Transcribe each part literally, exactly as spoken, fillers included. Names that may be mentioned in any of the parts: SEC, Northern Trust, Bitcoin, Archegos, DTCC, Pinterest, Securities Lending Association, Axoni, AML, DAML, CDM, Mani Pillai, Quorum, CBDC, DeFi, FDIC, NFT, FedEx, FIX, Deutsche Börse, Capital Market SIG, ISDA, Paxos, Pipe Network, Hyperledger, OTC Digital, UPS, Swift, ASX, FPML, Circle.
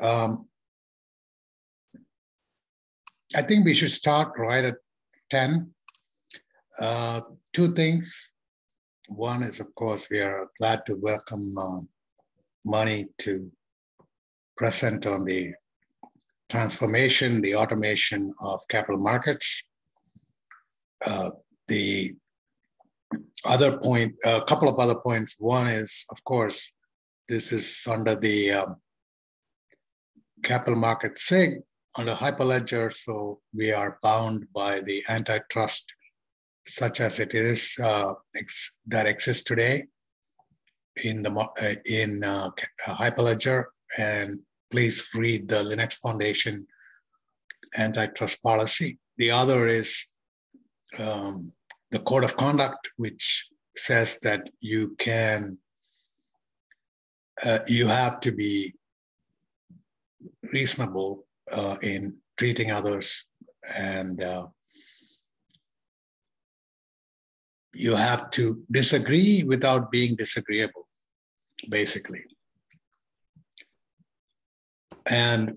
Um, I think we should start right at ten. Uh, two things. One is, of course, we are glad to welcome uh, Mani to present on the transformation, the automation of capital markets. Uh, the other point, a couple of other points. One is, of course, this is under the um, Capital Market SIG, under Hyperledger, so we are bound by the antitrust such as it is uh, ex that exists today in, the, uh, in uh, Hyperledger. And please read the Linux Foundation antitrust policy. The other is um, the code of conduct, which says that you can, uh, you have to be reasonable uh, in treating others, and uh, you have to disagree without being disagreeable, basically. And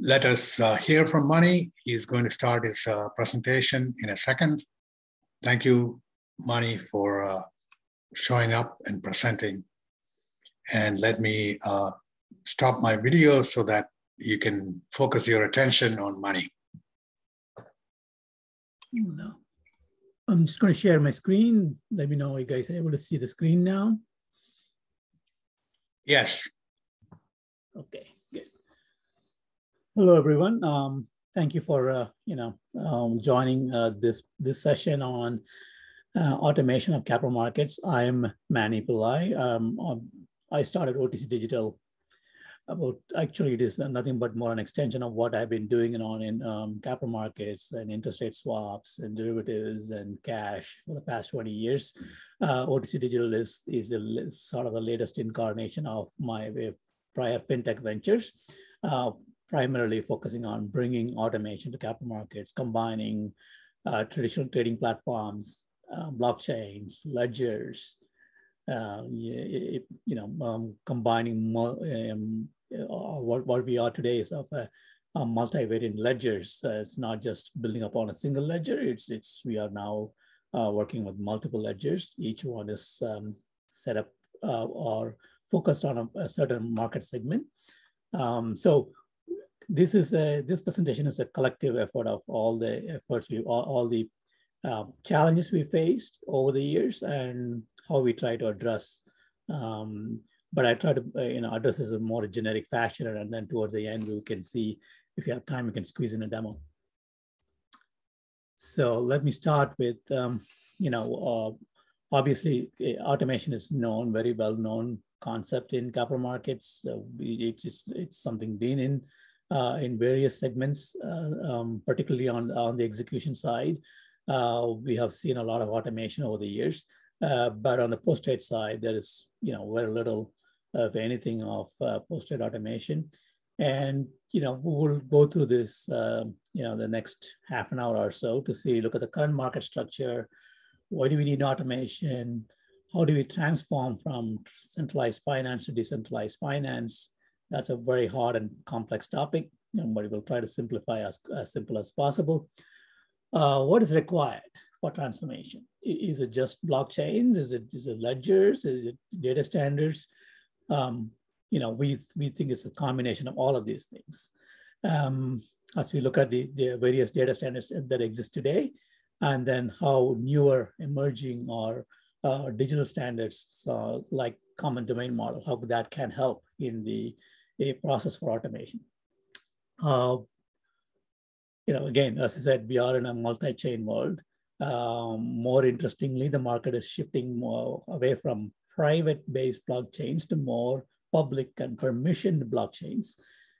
let us uh, hear from Mani. He's going to start his uh, presentation in a second. Thank you, Mani, for uh, showing up and presenting. And let me uh, stop my video so that you can focus your attention on Mani. I'm just going to share my screen. Let me know if you guys are able to see the screen now. Yes. Okay. Hello, everyone. Um, thank you for uh, you know um, joining uh, this this session on uh, automation of capital markets. I am Mani Pillai. Um, um, I started O T C Digital about actually it is nothing but more an extension of what I've been doing and on in um, capital markets and interest rate swaps and derivatives and cash for the past twenty years. Uh, O T C Digital is is, a, is sort of the latest incarnation of my prior fintech ventures. Uh, primarily focusing on bringing automation to capital markets, combining uh, traditional trading platforms, uh, blockchains, ledgers, uh, it, you know, um, combining more, um, what, what we are today is of a, a multivariant ledgers. Uh, it's not just building upon a single ledger, it's, it's we are now uh, working with multiple ledgers. Each one is um, set up uh, or focused on a, a certain market segment. Um, so, This is a, this presentation is a collective effort of all the efforts we all, all the uh, challenges we faced over the years and how we try to address. Um, but I try to uh, you know address this in a more generic fashion, and then towards the end we can see if you have time we can squeeze in a demo. So let me start with um, you know uh, obviously automation is known, very well known concept in capital markets. Uh, it's it's it's something been in. Uh, in various segments, uh, um, particularly on, on the execution side. Uh, we have seen a lot of automation over the years, uh, but on the post-trade side, there is you know very little of anything of uh, post-trade automation. And you know we'll go through this uh, you know the next half an hour or so to see, look at the current market structure, why do we need automation, how do we transform from centralized finance to decentralized finance. That's a very hard and complex topic, but we'll try to simplify as, as simple as possible. Uh, what is required for transformation? Is it just blockchains? Is it, is it ledgers? Is it data standards? Um, you know, we, we think it's a combination of all of these things. Um, as we look at the, the various data standards that exist today, and then how newer emerging or uh, digital standards uh, like common domain model, how that can help in the a process for automation. Uh, you know, again, as I said, we are in a multi-chain world. Um, more interestingly, the market is shifting more away from private-based blockchains to more public and permissioned blockchains,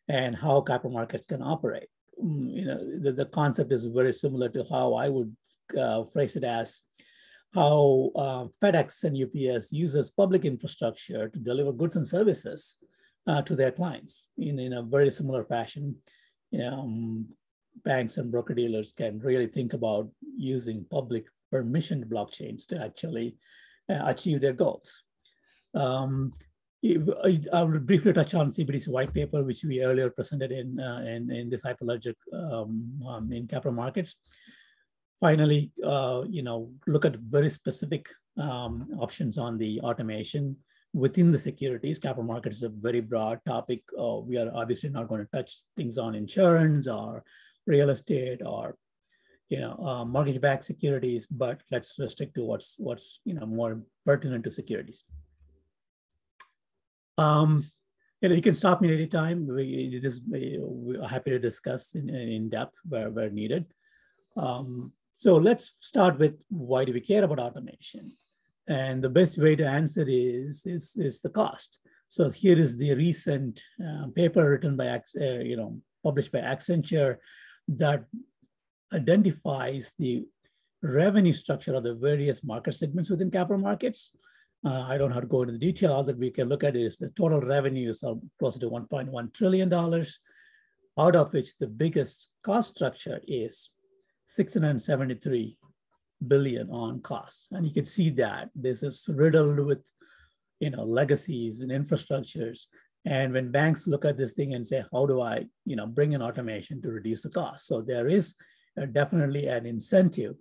and how capital markets can operate. You know, the, the concept is very similar to how I would uh, phrase it as how uh, FedEx and U P S uses public infrastructure to deliver goods and services uh, to their clients in, in a very similar fashion. Um, banks and broker dealers can really think about using public permissioned blockchains to actually uh, achieve their goals. Um, I, I will briefly touch on C B D C white paper, which we earlier presented in uh, in, in this Hyperledger um, um, in capital markets. Finally, uh, you know, look at very specific um, options on the automation within the securities. Capital markets is a very broad topic. Uh, we are obviously not going to touch things on insurance or real estate or you know uh, mortgage-backed securities, but let's restrict to what's what's you know more pertinent to securities. Um, you know, you can stop me at any time. We just we are happy to discuss in, in depth where, where needed. Um, so let's start with, why do we care about automation? And the best way to answer is is, is the cost. So here is the recent uh, paper written by uh, you know published by Accenture that identifies the revenue structure of the various market segments within capital markets. Uh, I don't have to go into the detail. All that we can look at is the total revenues are close to one point one trillion dollars, out of which the biggest cost structure is six hundred seventy-three billion dollars on costs. And you can see that this is riddled with you know, legacies and infrastructures. And when banks look at this thing and say, how do I you know, bring in automation to reduce the cost? So there is uh, definitely an incentive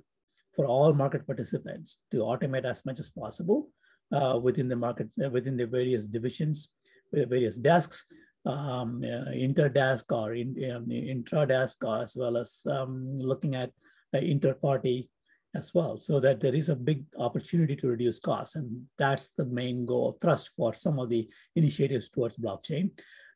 for all market participants to automate as much as possible. Uh, within the market, uh, within the various divisions, with various desks, um, uh, inter-desk or in, um, intra-desk, as well as um, looking at uh, inter-party as well, so that there is a big opportunity to reduce costs. And that's the main goal thrust for some of the initiatives towards blockchain.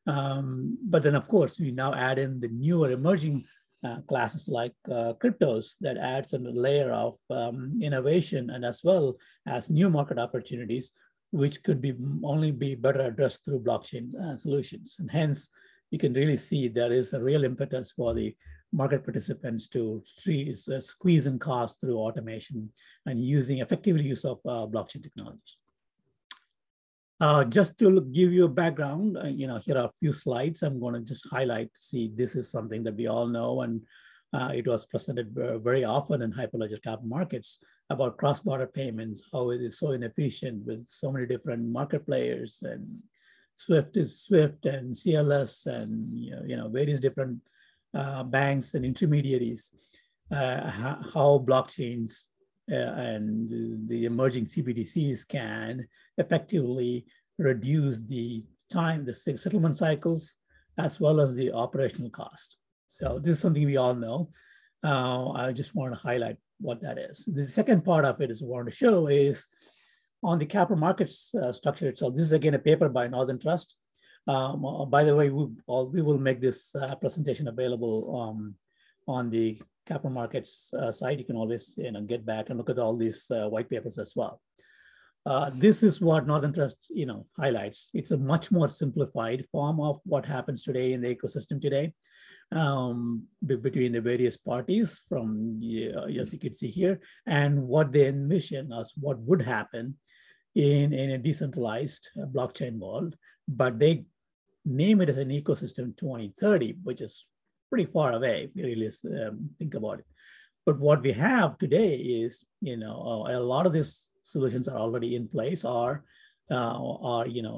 Um, but then, of course, we now add in the newer emerging uh, classes like uh, cryptos that adds a layer of um, innovation and as well as new market opportunities, which could be only be better addressed through blockchain uh, solutions. And hence, you can really see there is a real impetus for the market participants to squeeze in costs through automation and using effective use of uh, blockchain technology. Uh, just to look, give you a background, uh, you know, here are a few slides. I'm going to just highlight, see, this is something that we all know, and uh, it was presented very often in Hyperledger Capital Markets about cross-border payments, how it is so inefficient with so many different market players, and Swift is Swift and C L S and, you know, you know various different uh, banks and intermediaries, uh, how blockchains Uh, and the emerging C B D Cs can effectively reduce the time, the settlement cycles, as well as the operational cost. So this is something we all know. Uh, I just want to highlight what that is. The second part of it is I want to show is on the capital markets uh, structure itself. This is again a paper by Northern Trust. Um, by the way, we, all, we will make this uh, presentation available um, on the capital markets uh, side. You can always you know, get back and look at all these uh, white papers as well. Uh, this is what Northern Trust you know, highlights. It's a much more simplified form of what happens today in the ecosystem today um, between the various parties from, uh, as you can see here, and what they envision as what would happen in, in a decentralized blockchain world. But they name it as an ecosystem twenty thirty, which is pretty far away if you really um, think about it. But what we have today is, you know, a lot of these solutions are already in place or uh, are, you know,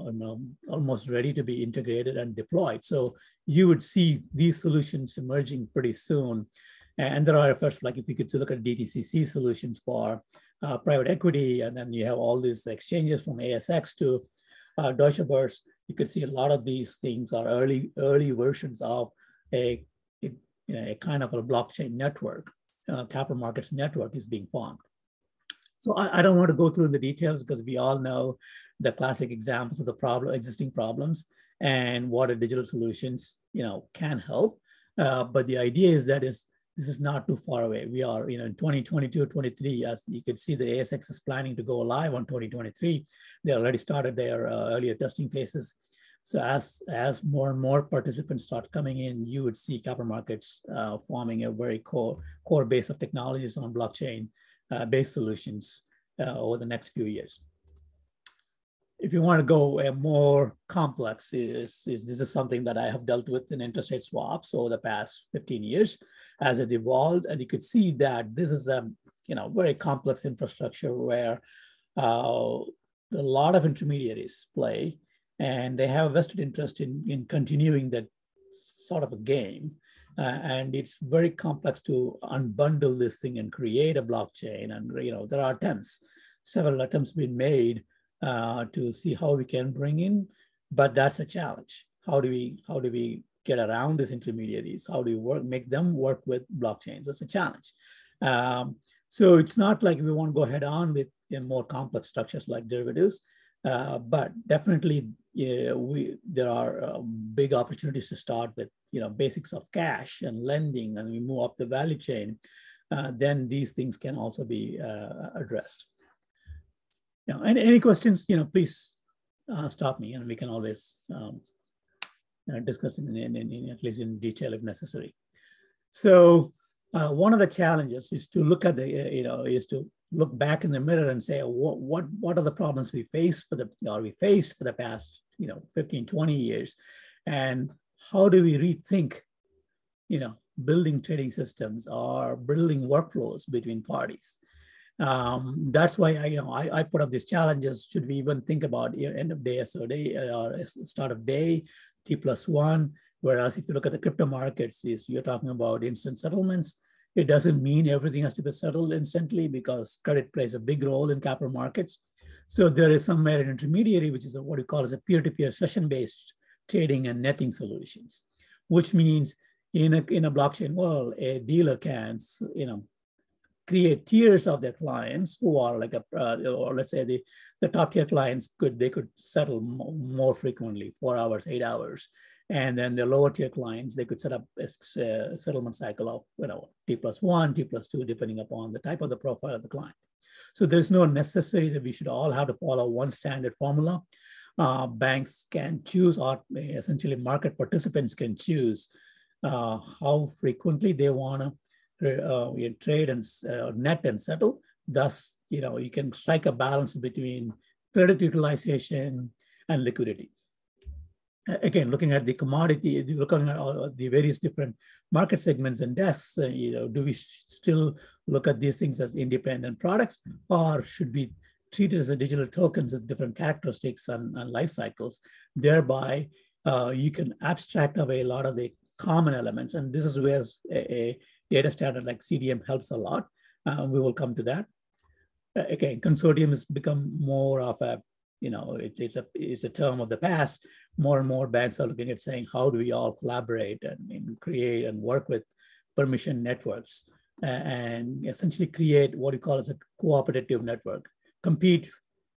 almost ready to be integrated and deployed. So you would see these solutions emerging pretty soon. And there are efforts, like if you could look at D T C C solutions for uh, private equity, and then you have all these exchanges from A S X to uh, Deutsche Börse. You could see a lot of these things are early, early versions of a You know, a kind of a blockchain network, uh, capital markets network is being formed. So I, I don't want to go through the details because we all know the classic examples of the problem, existing problems, and what a digital solutions you know can help. Uh, but the idea is that is this is not too far away. We are you know in twenty twenty-two, twenty-three, as you can see, the A S X is planning to go live on twenty twenty-three. They already started their uh, earlier testing phases. So as, as more and more participants start coming in, you would see capital markets uh, forming a very core, core base of technologies on blockchain-based uh, solutions uh, over the next few years. If you want to go a more complex, is, is this is something that I have dealt with in interest rate swaps over the past fifteen years as it evolved. And you could see that this is a you know, very complex infrastructure where uh, a lot of intermediaries play. and they have a vested interest in, in continuing that sort of a game. Uh, and it's very complex to unbundle this thing and create a blockchain. And you know, there are attempts, several attempts been made uh, to see how we can bring in, but that's a challenge. How do we, how do we get around these intermediaries? How do we work, make them work with blockchains? That's a challenge. Um, so it's not like we want to go head on with you know, more complex structures like derivatives, uh, but definitely yeah, we there are uh, big opportunities to start with you know basics of cash and lending, and we move up the value chain. Uh, then these things can also be uh, addressed. Now, any, any questions? You know, please uh, stop me, and we can always um, uh, discuss in, in, in, in at least in detail if necessary. So uh, one of the challenges is to look at the uh, you know is to look back in the mirror and say, what, what, what are the problems we face for the, or we faced for the past, you know, fifteen, twenty years? And how do we rethink, you know, building trading systems or building workflows between parties? Um, that's why I, you know, I, I put up these challenges. Should we even think about end of day, S O day, or start of day, T plus one? Whereas if you look at the crypto markets, is you're talking about instant settlements. It doesn't mean everything has to be settled instantly because credit plays a big role in capital markets. So there is somewhere an intermediary, which is a, what we call as a peer-to-peer session-based trading and netting solutions, which means in a, in a blockchain world, a dealer can you know, create tiers of their clients who are like, a, uh, or let's say the, the top tier clients, could they could settle more frequently, four hours, eight hours. And then the lower tier clients, they could set up a settlement cycle of you know, T plus one, T plus two, depending upon the type of the profile of the client. So there's no necessary that we should all have to follow one standard formula. Uh, banks can choose, or essentially market participants can choose uh, how frequently they want to uh, trade and uh, net and settle. Thus, you know, you can strike a balance between credit utilization and liquidity. Again, looking at the commodity, looking at all the various different market segments and desks, you know, do we still look at these things as independent products, or should we treat it as a digital tokens with different characteristics and, and life cycles? Thereby, uh, you can abstract away a lot of the common elements, and this is where a, a data standard like C D M helps a lot. Uh, we will come to that. Uh, again, consortium has become more of a, you know, it's it's a it's a term of the past. More and more banks are looking at saying, how do we all collaborate and, and create and work with permission networks uh, and essentially create what you call as a cooperative network. Compete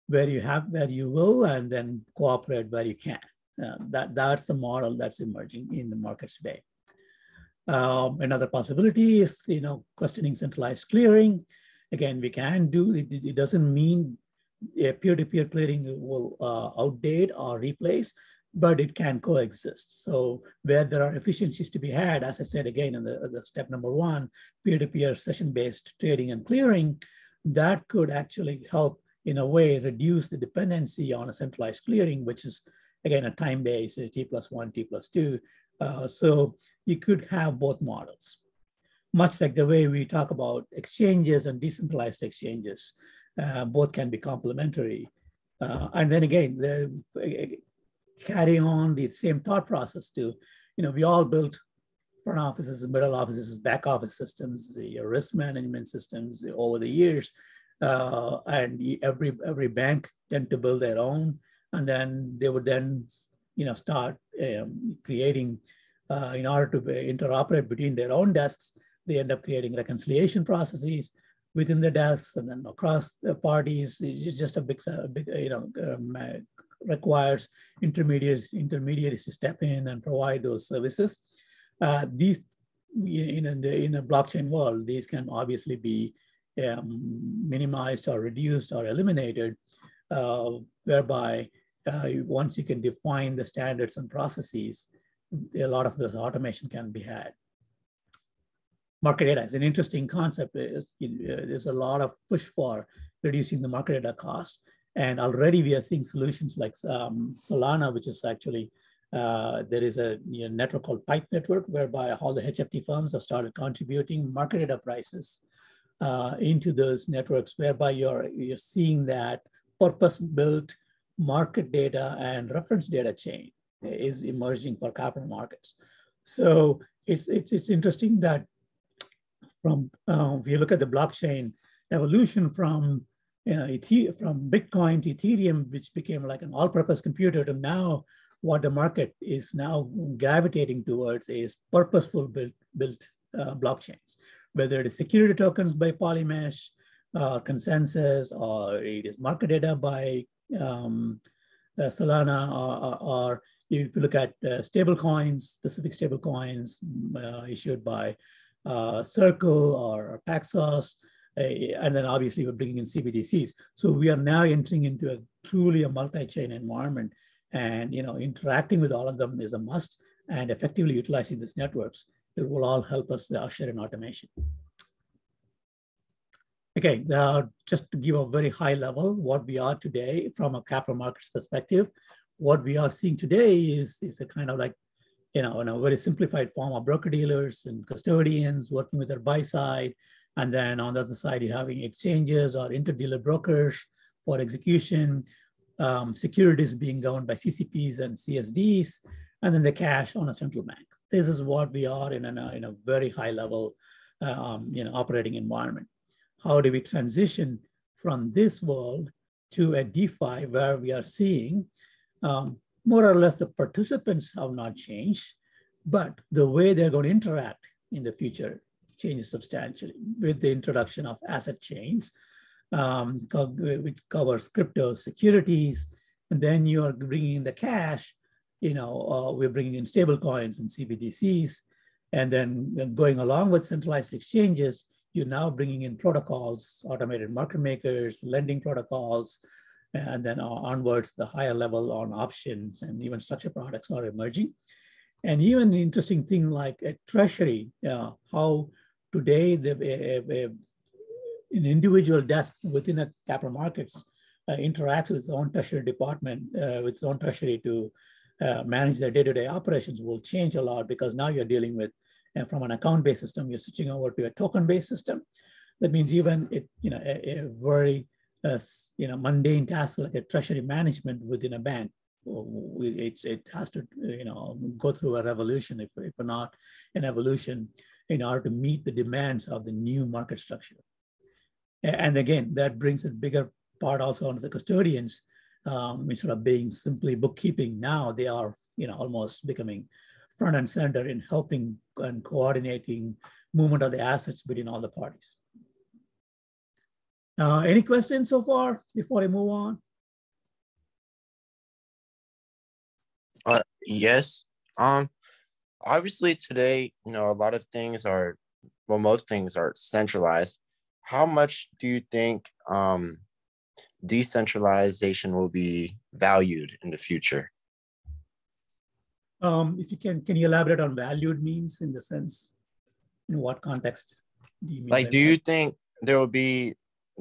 where you have, where you will, and then cooperate where you can. Uh, that, that's the model that's emerging in the markets today. Um, another possibility is, you know, questioning centralized clearing. Again, we can do, it, it doesn't mean a peer-to-peer clearing will uh, outdate or replace, but it can coexist. So where there are efficiencies to be had, as I said again in the, the step number one, peer-to-peer session-based trading and clearing, that could actually help in a way reduce the dependency on a centralized clearing, which is again a time-based, T plus one, T plus two. Uh, so you could have both models. Much like the way we talk about exchanges and decentralized exchanges, uh, both can be complementary. Uh, and then again, the, uh, carrying on the same thought process too. You know, we all built front offices, middle offices, back office systems, the risk management systems over the years. Uh, and every, every bank tend to build their own. And then they would then, you know, start um, creating, uh, in order to interoperate between their own desks, they end up creating reconciliation processes within the desks and then across the parties. It's just a big, a big you know, um, requires intermediaries, intermediaries to step in and provide those services. Uh, these, in a, in a blockchain world, these can obviously be um, minimized or reduced or eliminated, uh, whereby uh, once you can define the standards and processes, a lot of this automation can be had. Market data is an interesting concept. There's a lot of push for reducing the market data cost. And already we are seeing solutions like um, Solana, which is actually, uh, there is a you know, network called Pipe Network, whereby all the H F T firms have started contributing market data prices uh, into those networks, whereby you're, you're seeing that purpose-built market data and reference data chain is emerging for capital markets. So it's, it's, it's interesting that from, uh, if you look at the blockchain evolution from, you know, from Bitcoin to Ethereum, which became like an all-purpose computer, to now what the market is now gravitating towards is purposeful built, built uh, blockchains, whether it is security tokens by Polymesh, uh, consensus, or it is market data by um, uh, Solana, or, or, or if you look at uh, stable coins, specific stable coins uh, issued by uh, Circle or Paxos, uh, and then obviously we're bringing in C B D Cs. So we are now entering into a truly a multi-chain environment, and you know, interacting with all of them is a must, and effectively utilizing these networks, it will all help us usher in automation. Okay, now just to give a very high level what we are today from a capital markets perspective, what we are seeing today is, is a kind of like, you know, in a very simplified form of broker-dealers and custodians working with their buy side. And then on the other side, you're having exchanges or inter-dealer brokers for execution, um, securities being governed by C C Ps and C S Ds, and then the cash on a central bank. This is what we are in, an, uh, in a very high level um, you know, operating environment. How do we transition from this world to a DeFi where we are seeing um, more or less the participants have not changed, but the way they're going to interact in the future changes substantially with the introduction of asset chains, um, which covers crypto securities, and then you are bringing in the cash. You know, uh, we're bringing in stable coins and C B D Cs, and then, then going along with centralized exchanges, you're now bringing in protocols, automated market makers, lending protocols, and then onwards, the higher level on options and even structured products are emerging. And even an interesting thing like a treasury, uh, how today the, a, a, an individual desk within a capital markets uh, interacts with its own treasury department, uh, with its own treasury to Uh, manage their day-to-day operations will change a lot, because now you're dealing with, and from an account-based system, you're switching over to a token-based system. That means even it, you know, a, a very uh, you know, mundane task like a treasury management within a bank, it's, it has to, you know, go through a revolution, if, if not an evolution, in order to meet the demands of the new market structure. And again, that brings a bigger part also onto the custodians. Um, instead of being simply bookkeeping, now they are, you know, almost becoming front and center in helping and coordinating movement of the assets between all the parties. Uh, any questions so far before I move on? Uh, yes. Um, obviously today, you know, a lot of things are, well, most things are centralized. How much do you think, um, decentralization will be valued in the future? Um, if you can, can you elaborate on valued means in the sense, in what context? Do you mean like, do you think there will be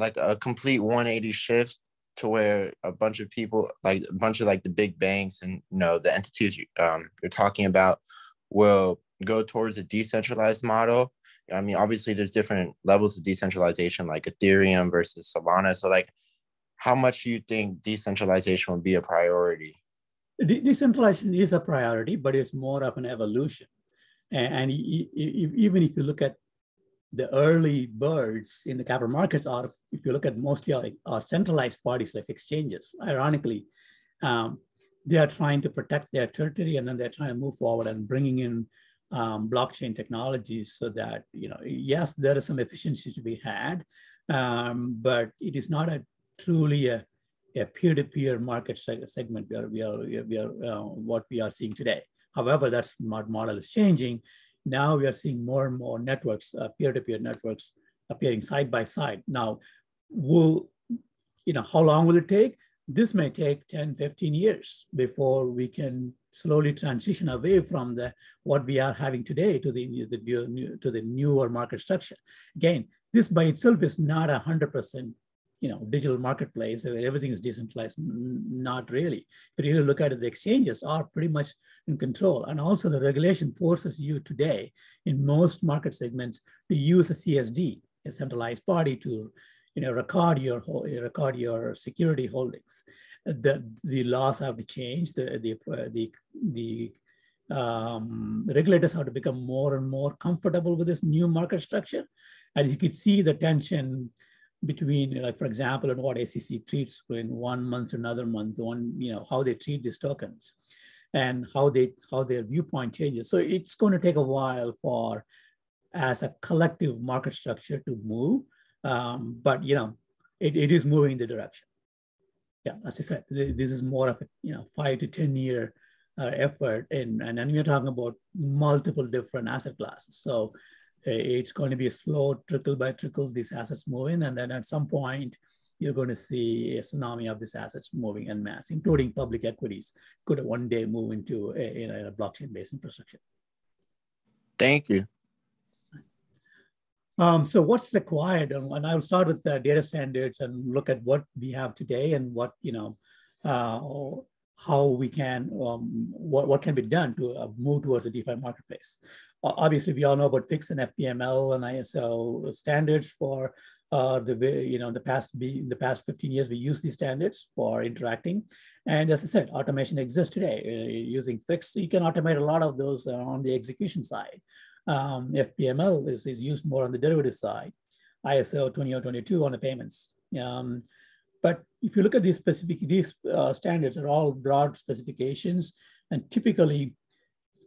like a complete one eighty shift to where a bunch of people, like a bunch of like the big banks and, you know, the entities you, um, you're talking about will go towards a decentralized model? I mean, obviously there's different levels of decentralization, like Ethereum versus Solana. So like, how much do you think decentralization will be a priority? De decentralization is a priority, but it's more of an evolution. And, and e e even if you look at the early birds in the capital markets, or if you look at mostly our, our centralized parties like exchanges, ironically, um, they are trying to protect their territory, and then they're trying to move forward and bringing in um, blockchain technologies so that, you know, yes, there is some efficiency to be had, um, but it is not a truly a peer-to-peer -peer market segment where we are, we are uh, what we are seeing today. However, that model is changing. Now we are seeing more and more networks, peer-to-peer uh, -peer networks appearing side by side. Now, will, you know, how long will it take? This may take ten, fifteen years before we can slowly transition away from the what we are having today to the, the new, to the newer market structure. Again, this by itself is not a one hundred percent you know, digital marketplace where everything is decentralized, not really. If you really look at it, the exchanges are pretty much in control. And also the regulation forces you today in most market segments to use a C S D, a centralized party, to, you know, record your, record your security holdings. the, the laws have to change, the, the, the, the um, regulators have to become more and more comfortable with this new market structure. And you could see the tension between, like, for example, and what S E C treats in one month to another month, one, you know, how they treat these tokens and how they how their viewpoint changes. So it's going to take a while for as a collective market structure to move. Um, but you know, it, it is moving in the direction. Yeah, as I said, this is more of a you know five to ten year uh, effort, and and then we're talking about multiple different asset classes. So it's going to be a slow trickle by trickle, these assets moving. And then at some point, you're going to see a tsunami of these assets moving en masse, including public equities, could one day move into a, you know, a blockchain-based infrastructure. Thank you. Um, so what's required? And I'll start with the data standards and look at what we have today and what, you know, uh, how we can, um, what, what can be done to uh, move towards a DeFi marketplace. Obviously, we all know about FIX and F P M L and I S O standards for uh, the you know the past be the past fifteen years we use these standards for interacting, and as I said, automation exists today uh, using FIX. You can automate a lot of those uh, on the execution side. Um, F P M L is, is used more on the derivative side. I S O two thousand twenty-two on the payments. Um, but if you look at these specific these uh, standards are all broad specifications, and typically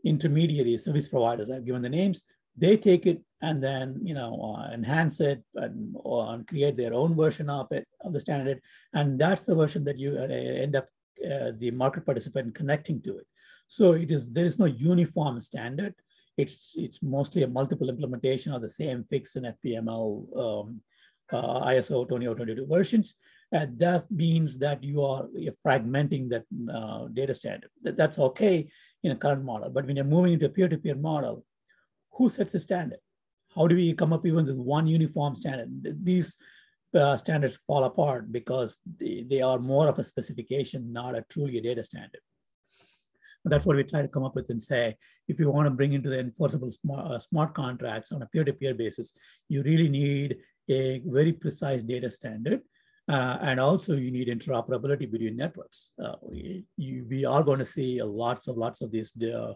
intermediaries, service providers, I've given the names, they take it and then, you know, uh, enhance it and, or, and create their own version of it, of the standard. And that's the version that you uh, end up, uh, the market participant connecting to it. So it is, there is no uniform standard. It's, it's mostly a multiple implementation of the same FIX and F P M L um, uh, I S O two thousand twenty-two versions. And that means that you are fragmenting that uh, data standard. That, that's okay in a current model, but when you're moving into a peer-to-peer model, who sets the standard? How do we come up even with one uniform standard? These uh, standards fall apart because they, they are more of a specification, not a truly a data standard. But that's what we try to come up with and say, if you want to bring into the enforceable smart, uh, smart contracts on a peer-to-peer basis, you really need a very precise data standard. Uh, and also you need interoperability between networks. Uh, we, you, we are going to see a lots of lots of these uh,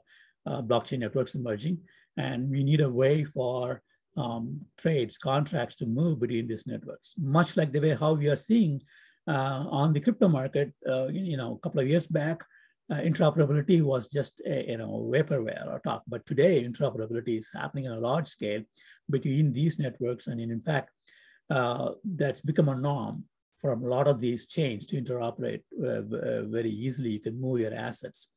uh, blockchain networks emerging, and we need a way for um, trades, contracts to move between these networks, much like the way how we are seeing uh, on the crypto market, uh, you know, a couple of years back, uh, interoperability was just a, you know, vaporware or talk, but today interoperability is happening on a large scale between these networks, and in, in fact, uh, that's become a norm. From a lot of these chains to interoperate uh, very easily, you can move your assets,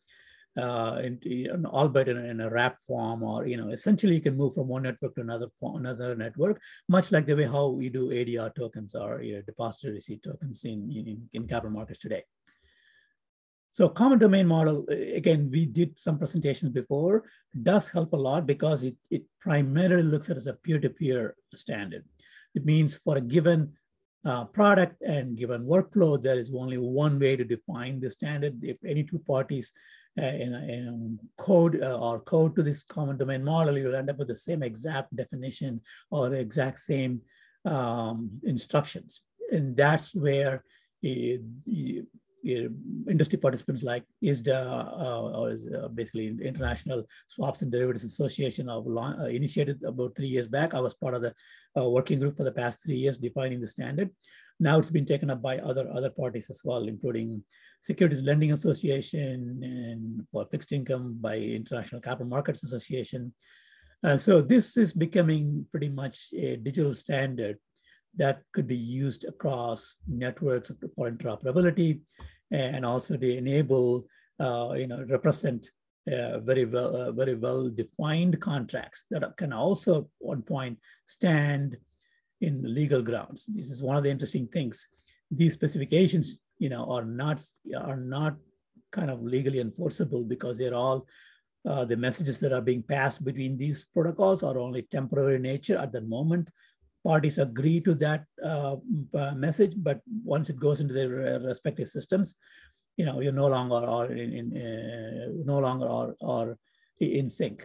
uh, in, in, albeit in, in a wrap form, or you know, essentially you can move from one network to another another network, much like the way how we do A D R tokens or you know, depository receipt tokens in, in in capital markets today. So common domain model, again, we did some presentations before, does help a lot because it it primarily looks at it as a peer-to-peer standard. It means for a given Uh, product and given workflow, there is only one way to define the standard. If any two parties uh, in, in code uh, or code to this common domain model, you'll end up with the same exact definition or exact same um, instructions. And that's where it, it, it, industry participants like ISDA, uh, or is, uh, basically International Swaps and Derivatives Association, of uh, initiated about three years back. I was part of the uh, working group for the past three years defining the standard. Now it's been taken up by other, other parties as well, including Securities Lending Association, and for fixed income by International Capital Markets Association. Uh, so this is becoming pretty much a digital standard that could be used across networks for interoperability, and also to enable, uh, you know, represent uh, very well, uh, very well defined contracts that can also at one point stand in legal grounds. This is one of the interesting things. These specifications, you know, are not are not kind of legally enforceable because they're all uh, the messages that are being passed between these protocols are only temporary in nature at the moment. Parties agree to that uh, message, but once it goes into their respective systems, you know, you're no longer are in, in uh, no longer are, are in sync.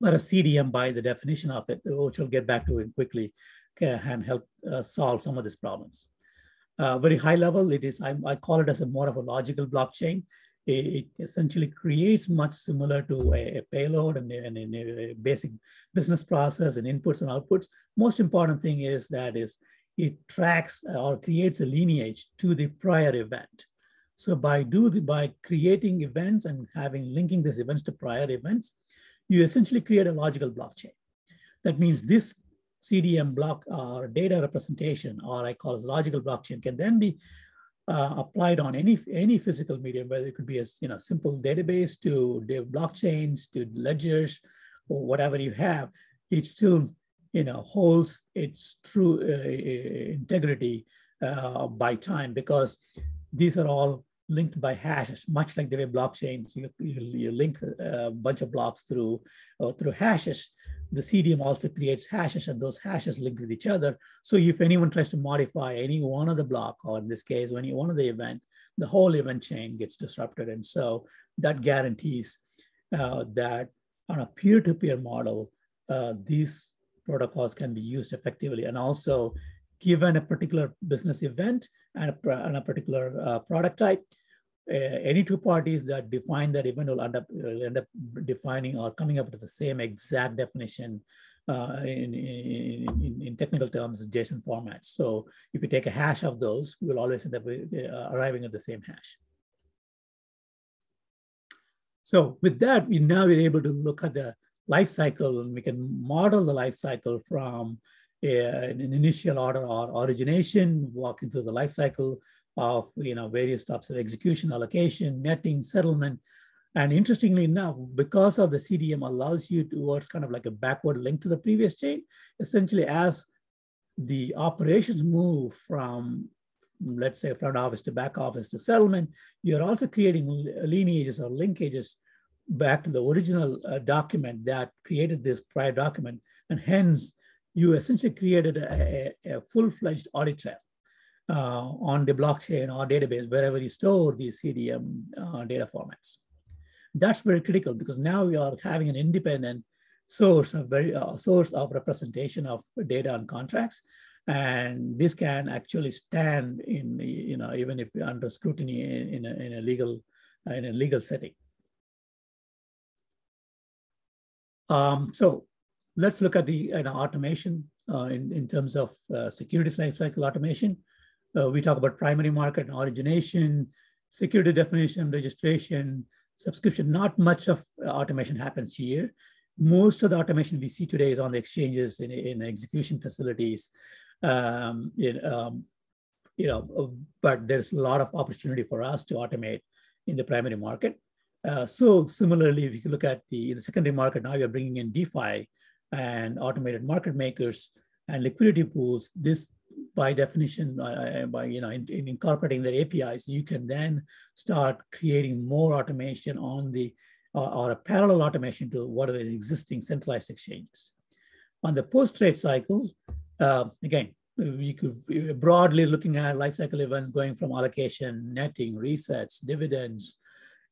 But a C D M, by the definition of it, which we'll get back to it quickly, can help uh, solve some of these problems. uh, very high level. It is, I, I call it as a more of a logical blockchain. It, it essentially creates much similar to a, a payload and, and, and a basic business process and inputs and outputs. Most important thing is that is it tracks or creates a lineage to the prior event. So by do the, by creating events and having linking these events to prior events, you essentially create a logical blockchain. That means this C D M block or data representation, or I call it logical blockchain, can then be uh, applied on any any physical medium, whether it could be a you know simple database to blockchains to ledgers or whatever you have. It still you know holds its true uh, integrity uh, by time, because these are all linked by hashes, much like the way blockchains, you, you, you link a bunch of blocks through, uh, through hashes. The C D M also creates hashes, and those hashes link with each other. So if anyone tries to modify any one of the block, or in this case, any one of the event, the whole event chain gets disrupted. And so that guarantees uh, that on a peer-to-peer model, uh, these protocols can be used effectively. And also, given a particular business event and a, and a particular uh, product type, uh, any two parties that define that event will end up, will end up defining or coming up with the same exact definition uh, in, in, in technical terms, JSON formats. So if you take a hash of those, we'll always end up with, uh, arriving at the same hash. So with that, we now we're able to look at the life cycle, and we can model the life cycle from an initial order or origination, walking through the life cycle of you know various steps of execution, allocation, netting, settlement. And interestingly enough, because of the C D M allows you towards kind of like a backward link to the previous chain, essentially as the operations move from, let's say, front office to back office to settlement, you're also creating lineages or linkages back to the original uh, document that created this prior document, and hence you essentially created a, a, a full-fledged audit trail uh, on the blockchain or database, wherever you store these C D M uh, data formats. That's very critical, because now we are having an independent source of very uh, source of representation of data and contracts, and this can actually stand in you know even if under scrutiny in, in, a, in a legal uh, in a legal setting. Um, so. Let's look at the you know, automation uh, in, in terms of uh, securities lifecycle automation. Uh, we talk about primary market and origination, security definition, registration, subscription. Not much of automation happens here. Most of the automation we see today is on the exchanges, in, in execution facilities. Um, in, um, you know, but there's a lot of opportunity for us to automate in the primary market. Uh, so similarly, if you look at the, in the secondary market, now you're bringing in DeFi and automated market makers and liquidity pools. This, by definition, uh, by you know, in, in incorporating their A P Is, you can then start creating more automation on the uh, or a parallel automation to what are the existing centralized exchanges. On the post-trade cycle, uh, again, we could broadly looking at lifecycle events going from allocation, netting, resets, dividends.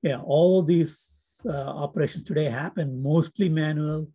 Yeah, all these uh, operations today happen mostly manual.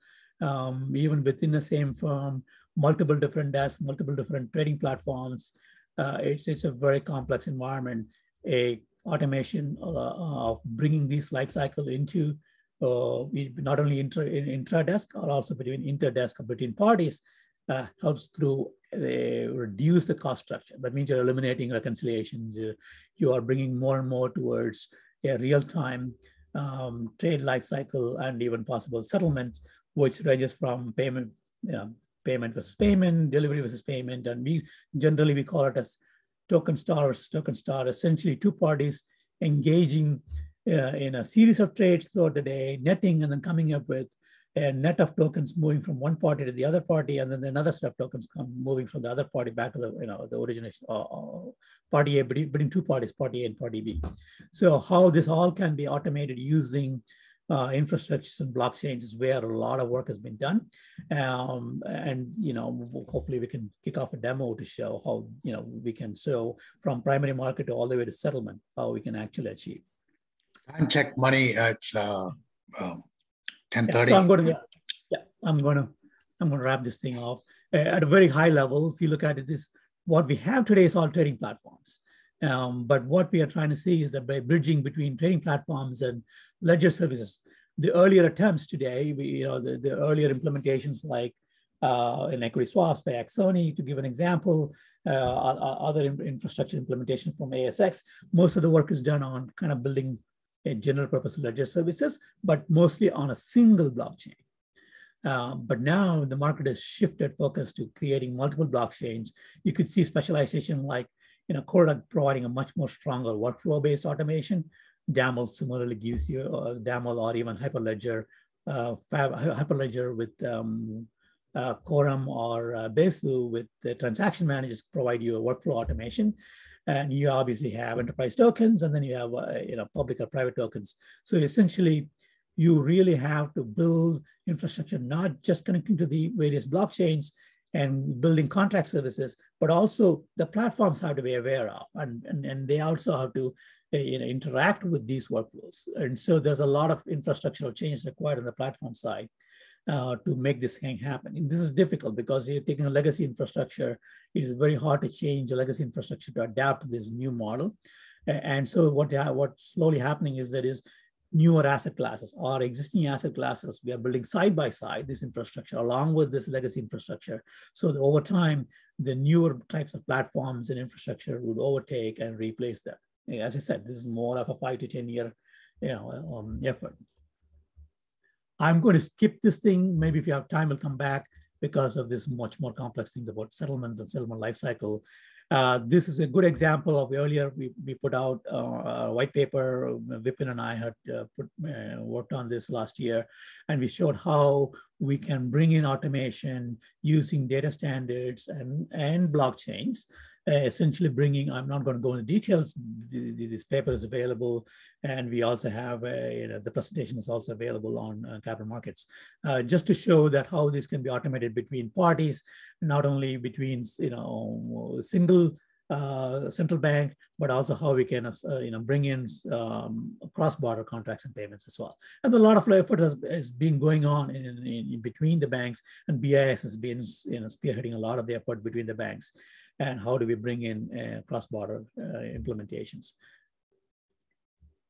Um, even within the same firm, multiple different desks, multiple different trading platforms. Uh, it's, it's a very complex environment. A automation uh, of bringing this lifecycle into uh, not only intra, intradesk, or also between interdesk or between parties uh, helps through uh, reduce the cost structure. That means you're eliminating reconciliations. You're, you are bringing more and more towards a real-time um, trade lifecycle and even possible settlements, which ranges from payment, you know, payment versus payment, delivery versus payment, and we generally we call it as token star versus token star. Essentially, two parties engaging uh, in a series of trades throughout the day, netting, and then coming up with a net of tokens moving from one party to the other party, and then another set of tokens come moving from the other party back to the you know the origination uh, uh, party A, between two parties, party A and party B. So how this all can be automated using Uh, infrastructures and blockchains is where a lot of work has been done, um, and you know, hopefully we can kick off a demo to show how you know we can show from primary market all the way to settlement how we can actually achieve. Time check, Mani. Uh, it's uh, um, ten thirty. Yeah, so I'm going to yeah, I'm going to I'm going to wrap this thing off uh, at a very high level. If you look at it, this what we have today is all trading platforms. Um, but what we are trying to see is that by bridging between trading platforms and ledger services, the earlier attempts today, we, you know, the, the earlier implementations like uh, in equity swaps by Axoni, to give an example, uh, other infrastructure implementation from A S X, most of the work is done on kind of building a general purpose ledger services, but mostly on a single blockchain. Uh, but now the market has shifted focus to creating multiple blockchains. You could see specialization like, you know, Corda providing a much more stronger workflow-based automation. DAML similarly gives you uh, DAML or even Hyperledger, uh, Hyperledger with um, uh, Quorum or uh, Besu with the transaction managers provide you a workflow automation. And you obviously have enterprise tokens, and then you have uh, you know, public or private tokens. So essentially, you really have to build infrastructure, not just connecting to the various blockchains and building contract services, but also the platforms have to be aware of, and, and, and they also have to you know, interact with these workflows. And so there's a lot of infrastructural change required on the platform side uh, to make this thing happen. And this is difficult because you're taking a legacy infrastructure, it is very hard to change the legacy infrastructure to adapt to this new model. And so what, what's slowly happening is that is newer asset classes or existing asset classes, we are building side by side this infrastructure along with this legacy infrastructure. So that over time, the newer types of platforms and infrastructure would overtake and replace them. As I said, this is more of a five to ten year you know, um, effort. I'm going to skip this thing. Maybe if you have time, we'll come back because of this much more complex things about settlement and settlement lifecycle. Uh, this is a good example of earlier, we, we put out uh, a white paper, Vipin and I had uh, put, uh, worked on this last year, and we showed how we can bring in automation using data standards and, and blockchains, uh, essentially bringing, I'm not going to go into details, the, the, this paper is available, and we also have, a, you know, the presentation is also available on uh, Capital Markets, uh, just to show that how this can be automated between parties, not only between, you know, single Uh, central bank, but also how we can, uh, you know, bring in um, cross-border contracts and payments as well. And a lot of effort has, has been going on in, in, in between the banks, and B I S has been, you know, spearheading a lot of the effort between the banks. And how do we bring in uh, cross-border uh, implementations?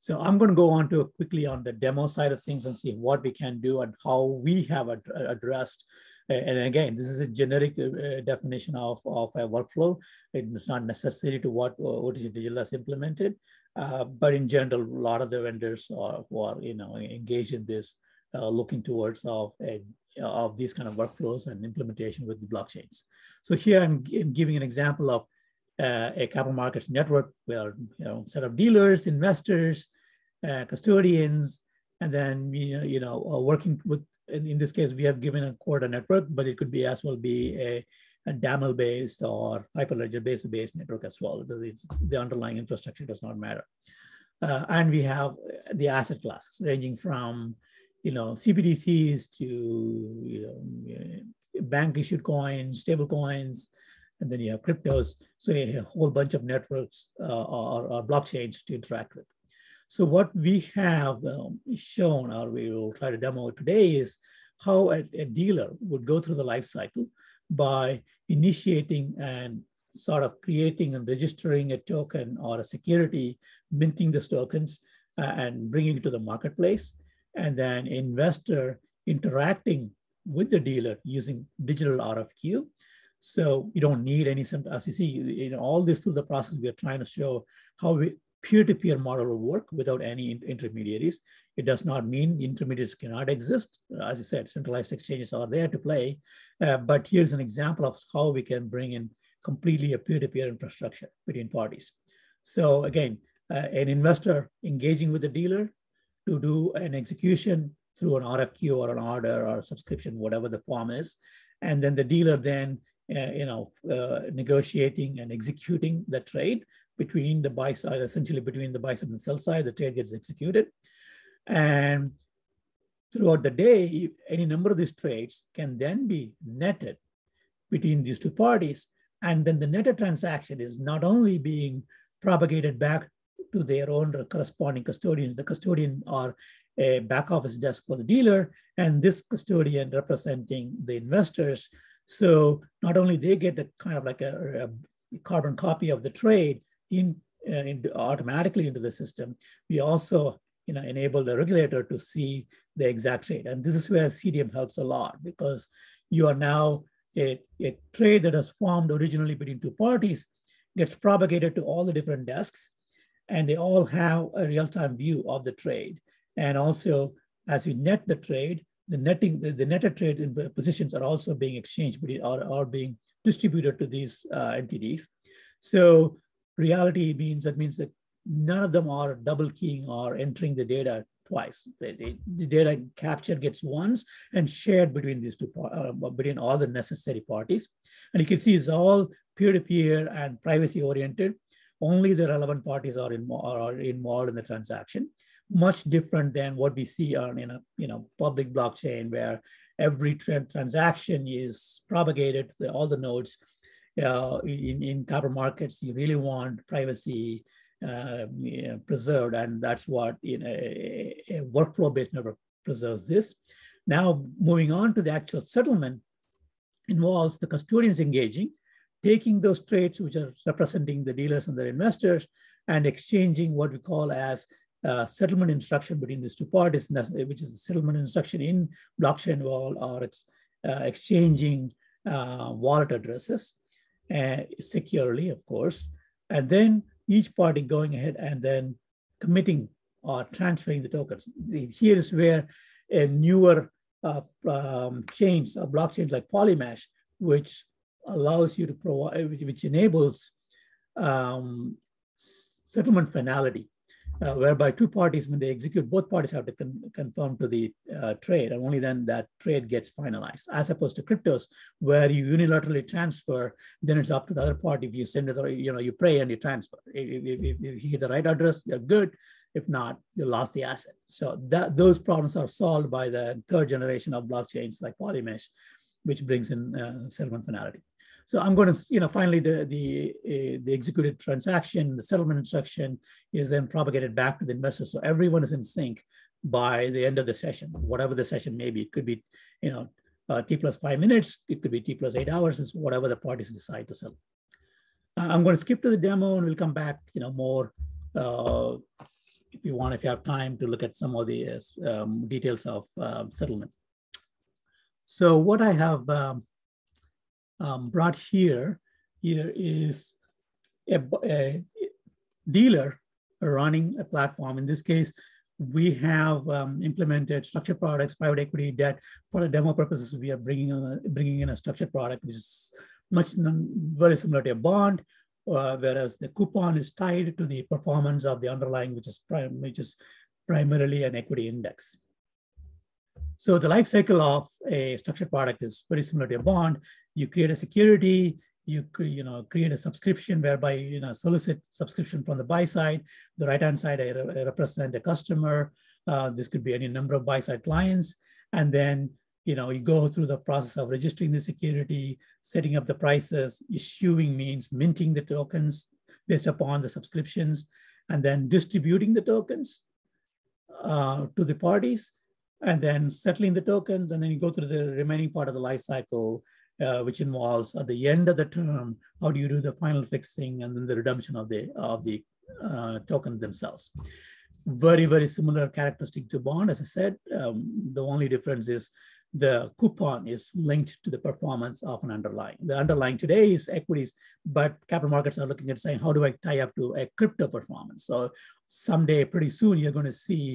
So I'm going to go on to quickly on the demo side of things and see what we can do and how we have ad addressed. And again, this is a generic uh, definition of, of a workflow. It's not necessary to what O T C Digital has implemented, uh, but in general, a lot of the vendors are, who are you know, engaged in this, uh, looking towards of, a, of these kind of workflows and implementation with the blockchains. So here I'm, I'm giving an example of uh, a capital markets network where you know, set of dealers, investors, uh, custodians, and then you know, you know uh, working with, in, in this case, we have given a Corda network, but it could be as well be a, a DAML-based or Hyperledger-based based network as well. It's, the underlying infrastructure does not matter. Uh, and we have the asset classes ranging from, you know, C B D Cs to you know, bank-issued coins, stable coins, and then you have cryptos. So a, a whole bunch of networks uh, or, or blockchains to interact with. So what we have um, shown, or we will try to demo today, is how a, a dealer would go through the life cycle by initiating and sort of creating and registering a token or a security, minting these tokens uh, and bringing it to the marketplace, and then investor interacting with the dealer using digital R F Q. So you don't need any, as you see, you know, all this through the process, we are trying to show how we, peer-to-peer model will work without any intermediaries. It does not mean intermediaries cannot exist. As I said, centralized exchanges are there to play, uh, but here's an example of how we can bring in completely a peer-to-peer infrastructure between parties. So again, uh, an investor engaging with the dealer to do an execution through an R F Q or an order or subscription, whatever the form is, and then the dealer then uh, you know, uh, negotiating and executing the trade between the buy side, essentially between the buy side and the sell side, the trade gets executed. And throughout the day, any number of these trades can then be netted between these two parties. And then the netted transaction is not only being propagated back to their own corresponding custodians, the custodian or a back office desk for the dealer, and this custodian representing the investors. So not only they get the kind of like a, a carbon copy of the trade in, uh, in automatically into the system. We also you know, enable the regulator to see the exact trade. And this is where C D M helps a lot, because you are now a, a trade that has formed originally between two parties gets propagated to all the different desks, and they all have a real-time view of the trade. And also, as we net the trade, the netting, the, the netted trade positions are also being exchanged between, or are being distributed to these uh, entities. So reality means, that means that none of them are double keying or entering the data twice. The, the, the data captured gets once and shared between these two, uh, between all the necessary parties. And you can see it's all peer-to-peer and privacy-oriented. Only the relevant parties are, in, are involved in the transaction. Much different than what we see on in a you know public blockchain, where every transaction is propagated to all the nodes. Uh, in, in capital markets, you really want privacy uh, you know, preserved, and that's what you know, a, a workflow-based network preserves this. Now, moving on to the actual settlement, involves the custodians engaging, taking those trades which are representing the dealers and their investors, and exchanging what we call as Uh, settlement instruction between these two parties, which is settlement instruction in blockchain world, or it's uh, exchanging uh, wallet addresses uh, securely, of course, and then each party going ahead and then committing or transferring the tokens. Here is where a newer uh, um, chains or blockchains like Polymesh, which allows you to provide, which enables um, settlement finality. Uh, whereby two parties, when they execute, both parties have to con conform to the uh, trade, and only then that trade gets finalized, as opposed to cryptos, where you unilaterally transfer, then it's up to the other party. If you send it, you know, you pray and you transfer. If, if, if, if you hit the right address, you're good. If not, you lost the asset. So that those problems are solved by the third generation of blockchains like Polymesh, which brings in uh, settlement finality. So I'm going to, you know, finally the, the, uh, the executed transaction, the settlement instruction is then propagated back to the investor. So everyone is in sync by the end of the session, whatever the session may be. It could be, you know, uh, T plus five minutes, it could be T plus eight hours, it's whatever the parties decide to settle. Uh, I'm going to skip to the demo, and we'll come back, you know, more uh, if you want, if you have time to look at some of the uh, um, details of uh, settlement. So what I have, um, Um, brought here, here is a, a dealer running a platform. In this case, we have um, implemented structured products, private equity, debt. For the demo purposes, we are bringing, a, bringing in a structured product, which is much very similar to a bond, uh, whereas the coupon is tied to the performance of the underlying, which is, prime, which is primarily an equity index. So the life cycle of a structured product is very similar to a bond. You create a security, you, you know, create a subscription whereby you know, solicit subscription from the buy side. The right-hand side, I, re I represent a customer. Uh, this could be any number of buy-side clients. And then you, know, you go through the process of registering the security, setting up the prices, issuing means minting the tokens based upon the subscriptions, and then distributing the tokens uh, to the parties, and then settling the tokens, and then you go through the remaining part of the life cycle, uh, which involves at the end of the term, how do you do the final fixing and then the redemption of the, of the uh, token themselves. Very, very similar characteristic to bond, as I said. Um, the only difference is the coupon is linked to the performance of an underlying. The underlying today is equities, but capital markets are looking at saying, how do I tie up to a crypto performance? So someday, pretty soon, you're going to see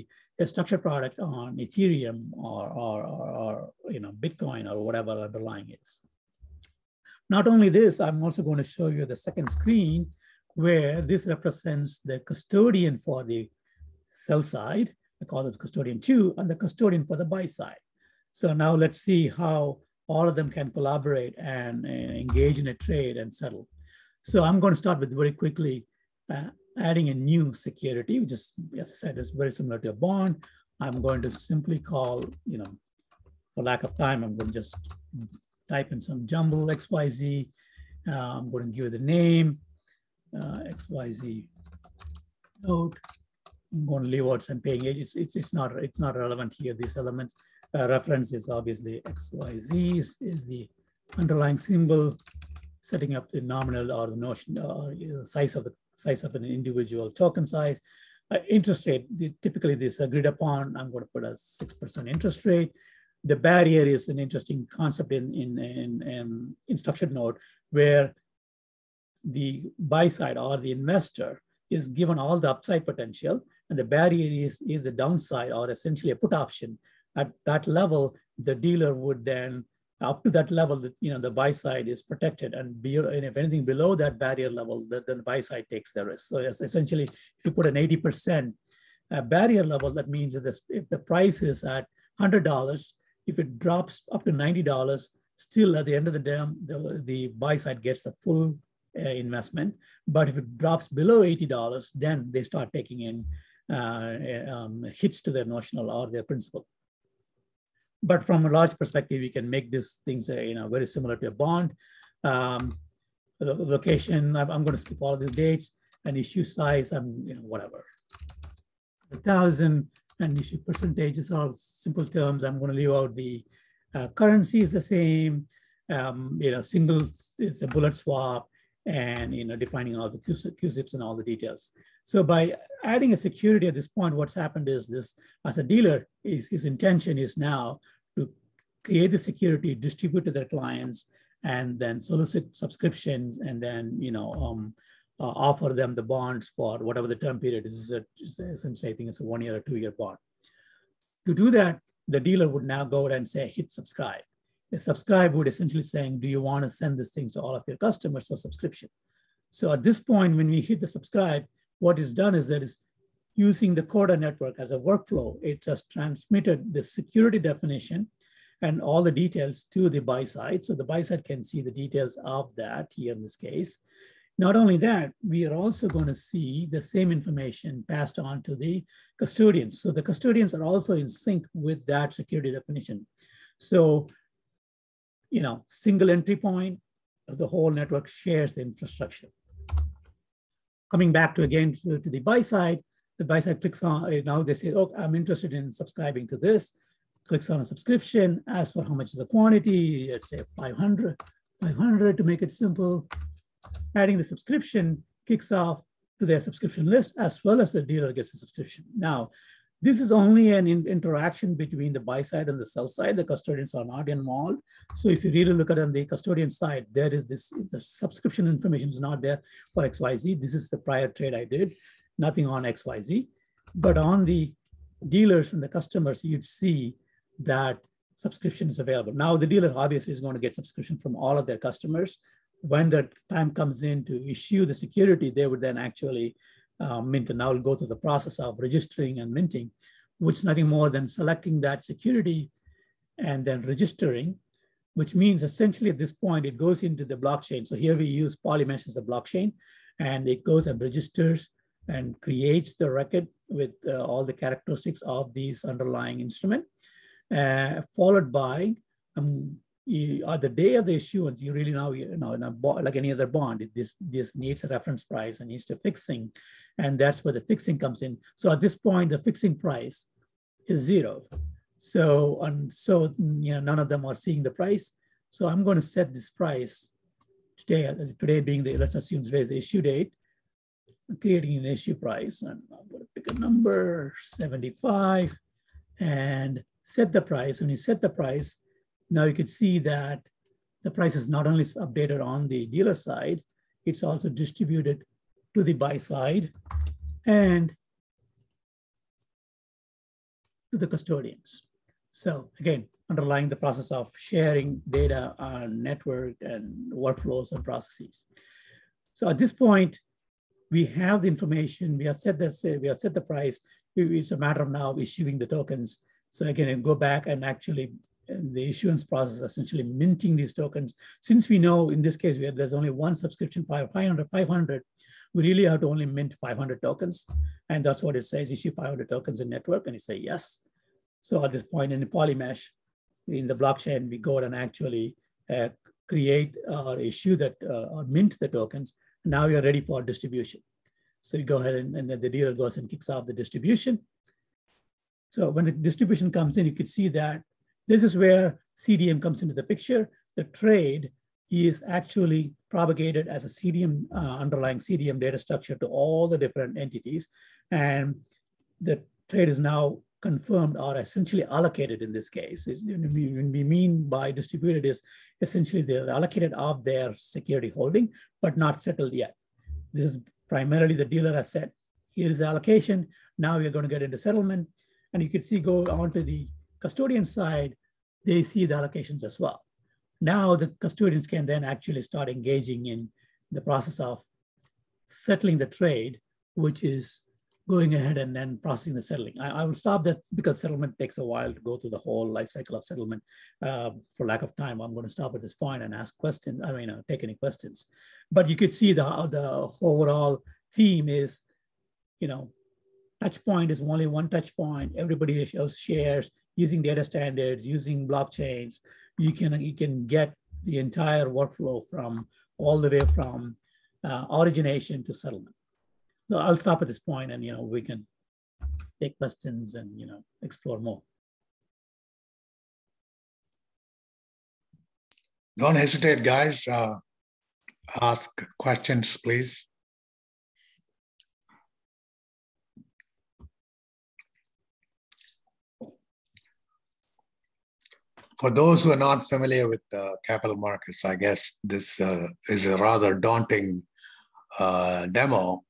a structured product on Ethereum or, or, or, or you know, Bitcoin or whatever underlying is. Not only this, I'm also going to show you the second screen where this represents the custodian for the sell side. I call it custodian two, and the custodian for the buy side. So now let's see how all of them can collaborate and, and engage in a trade and settle. So I'm going to start with very quickly uh, adding a new security, which is, as I said, is very similar to a bond. I'm going to simply call, you know, for lack of time, I'm going to just type in some jumble X Y Z. Uh, I'm going to give it the name, uh, X Y Z node. I'm going to leave out some paying agents. It's, it's, not, it's not relevant here, these elements. Uh, reference is obviously X Y Z is, is the underlying symbol. setting up the nominal or the notion or uh, size of the size of an individual token size. Uh, interest rate, the, typically this agreed upon, I'm going to put a six percent interest rate. The barrier is an interesting concept in, in, in, in instruction note where the buy side or the investor is given all the upside potential, and the barrier is, is the downside or essentially a put option. At that level, the dealer would then, up to that level, that you know the buy side is protected, and, be, and if anything below that barrier level, the, then the buy side takes the risk. So yes, essentially, if you put an eighty percent uh, barrier level, that means that this, if the price is at one hundred dollars, if it drops up to ninety dollars, still at the end of the day, the, the buy side gets the full uh, investment. But if it drops below eighty dollars, then they start taking in uh, um, hits to their notional or their principal. But from a large perspective, you can make these things, uh, you know, very similar to a bond. Um, location, I'm, I'm going to skip all of these dates, and issue size, and you know, whatever. A thousand and issue percentages are simple terms. I'm going to leave out the uh, currency is the same. Um, you know, single, it's a bullet swap, and you know, defining all the Q S I Ps and all the details. So by adding a security at this point, what's happened is this: as a dealer, his, his intention is now to create the security, distribute to their clients, and then solicit subscriptions, and then you know um, uh, offer them the bonds for whatever the term period is. This is a, essentially, I think it's a one-year or two-year bond. To do that, the dealer would now go and say, hit subscribe. The subscribe would essentially saying, do you want to send this thing to all of your customers for subscription? So at this point, when we hit the subscribe, what is done is that is using the Corda network as a workflow, it just transmitted the security definition and all the details to the buy side. So the buy side can see the details of that here in this case. Not only that, we are also going to see the same information passed on to the custodians. So the custodians are also in sync with that security definition. So, you know, single entry point, the whole network shares the infrastructure. Coming back to again to, to the buy side, the buy side clicks on, now they say, oh, I'm interested in subscribing to this, clicks on a subscription, asks for how much is the quantity, let's say five hundred, five hundred to make it simple. Adding the subscription kicks off to their subscription list, as well as the dealer gets a subscription. Now, this is only an in interaction between the buy side and the sell side. The custodians are not involved. So if you really look at it on the custodian side, there is this, the subscription information is not there for X Y Z. This is the prior trade I did, nothing on X Y Z. But on the dealers and the customers, you'd see that subscription is available. Now the dealer obviously is going to get subscription from all of their customers. When the time comes in to issue the security, they would then actually Uh, mint, and now we'll go through the process of registering and minting, which is nothing more than selecting that security and then registering, which means essentially at this point, it goes into the blockchain. So here we use Polymesh as a blockchain, and it goes and registers and creates the record with uh, all the characteristics of these underlying instrument, uh, followed by um, you, on the day of the issuance, you really now, you know, in a bond, like any other bond, it, this, this needs a reference price and needs to fixing. And that's where the fixing comes in. So at this point, the fixing price is zero. So, and so you know, none of them are seeing the price. So I'm going to set this price today, today being the, let's assume today is the issue date, creating an issue price. And I'm going to pick a number, seventy-five, and set the price. When you set the price, now you can see that the price is not only updated on the dealer side, it's also distributed to the buy side and to the custodians. So again, underlying the process of sharing data on network and workflows and processes. So at this point, we have the information, we have set the, we have set the price, it's a matter of now issuing the tokens. So again, and go back and actually and the issuance process, essentially minting these tokens. Since we know in this case, we have, there's only one subscription, five hundred, five hundred, we really have to only mint five hundred tokens. And that's what it says, issue five hundred tokens in network, and you say yes. So at this point in the Polymesh, in the blockchain, we go and actually uh, create or issue that uh, or mint the tokens. Now you're ready for distribution. So you go ahead and, and then the dealer goes and kicks off the distribution. So when the distribution comes in, you could see that this is where C D M comes into the picture. The trade is actually propagated as a C D M, uh, underlying C D M data structure to all the different entities. And the trade is now confirmed or essentially allocated in this case. It's, when we mean by distributed is essentially they're allocated off their security holding, but not settled yet. This is primarily the dealer has said, here is the allocation. Now we're going to get into settlement. And you can see go on to the custodian side, they see the allocations as well. Now the custodians can then actually start engaging in the process of settling the trade, which is going ahead and then processing the settling. I, I will stop that because settlement takes a while to go through the whole life cycle of settlement. Uh, for lack of time, I'm going to stop at this point and ask questions. I mean, I'll take any questions. But you could see the, the overall theme is, you know, touch point is only one touch point. Everybody else shares using data standards, using blockchains. You can, you can get the entire workflow from all the way from uh, origination to settlement. So I'll stop at this point and, you know, we can take questions and, you know, explore more. Don't hesitate, guys. Uh, ask questions, please. For those who are not familiar with uh, capital markets, I guess this uh, is a rather daunting uh, demo,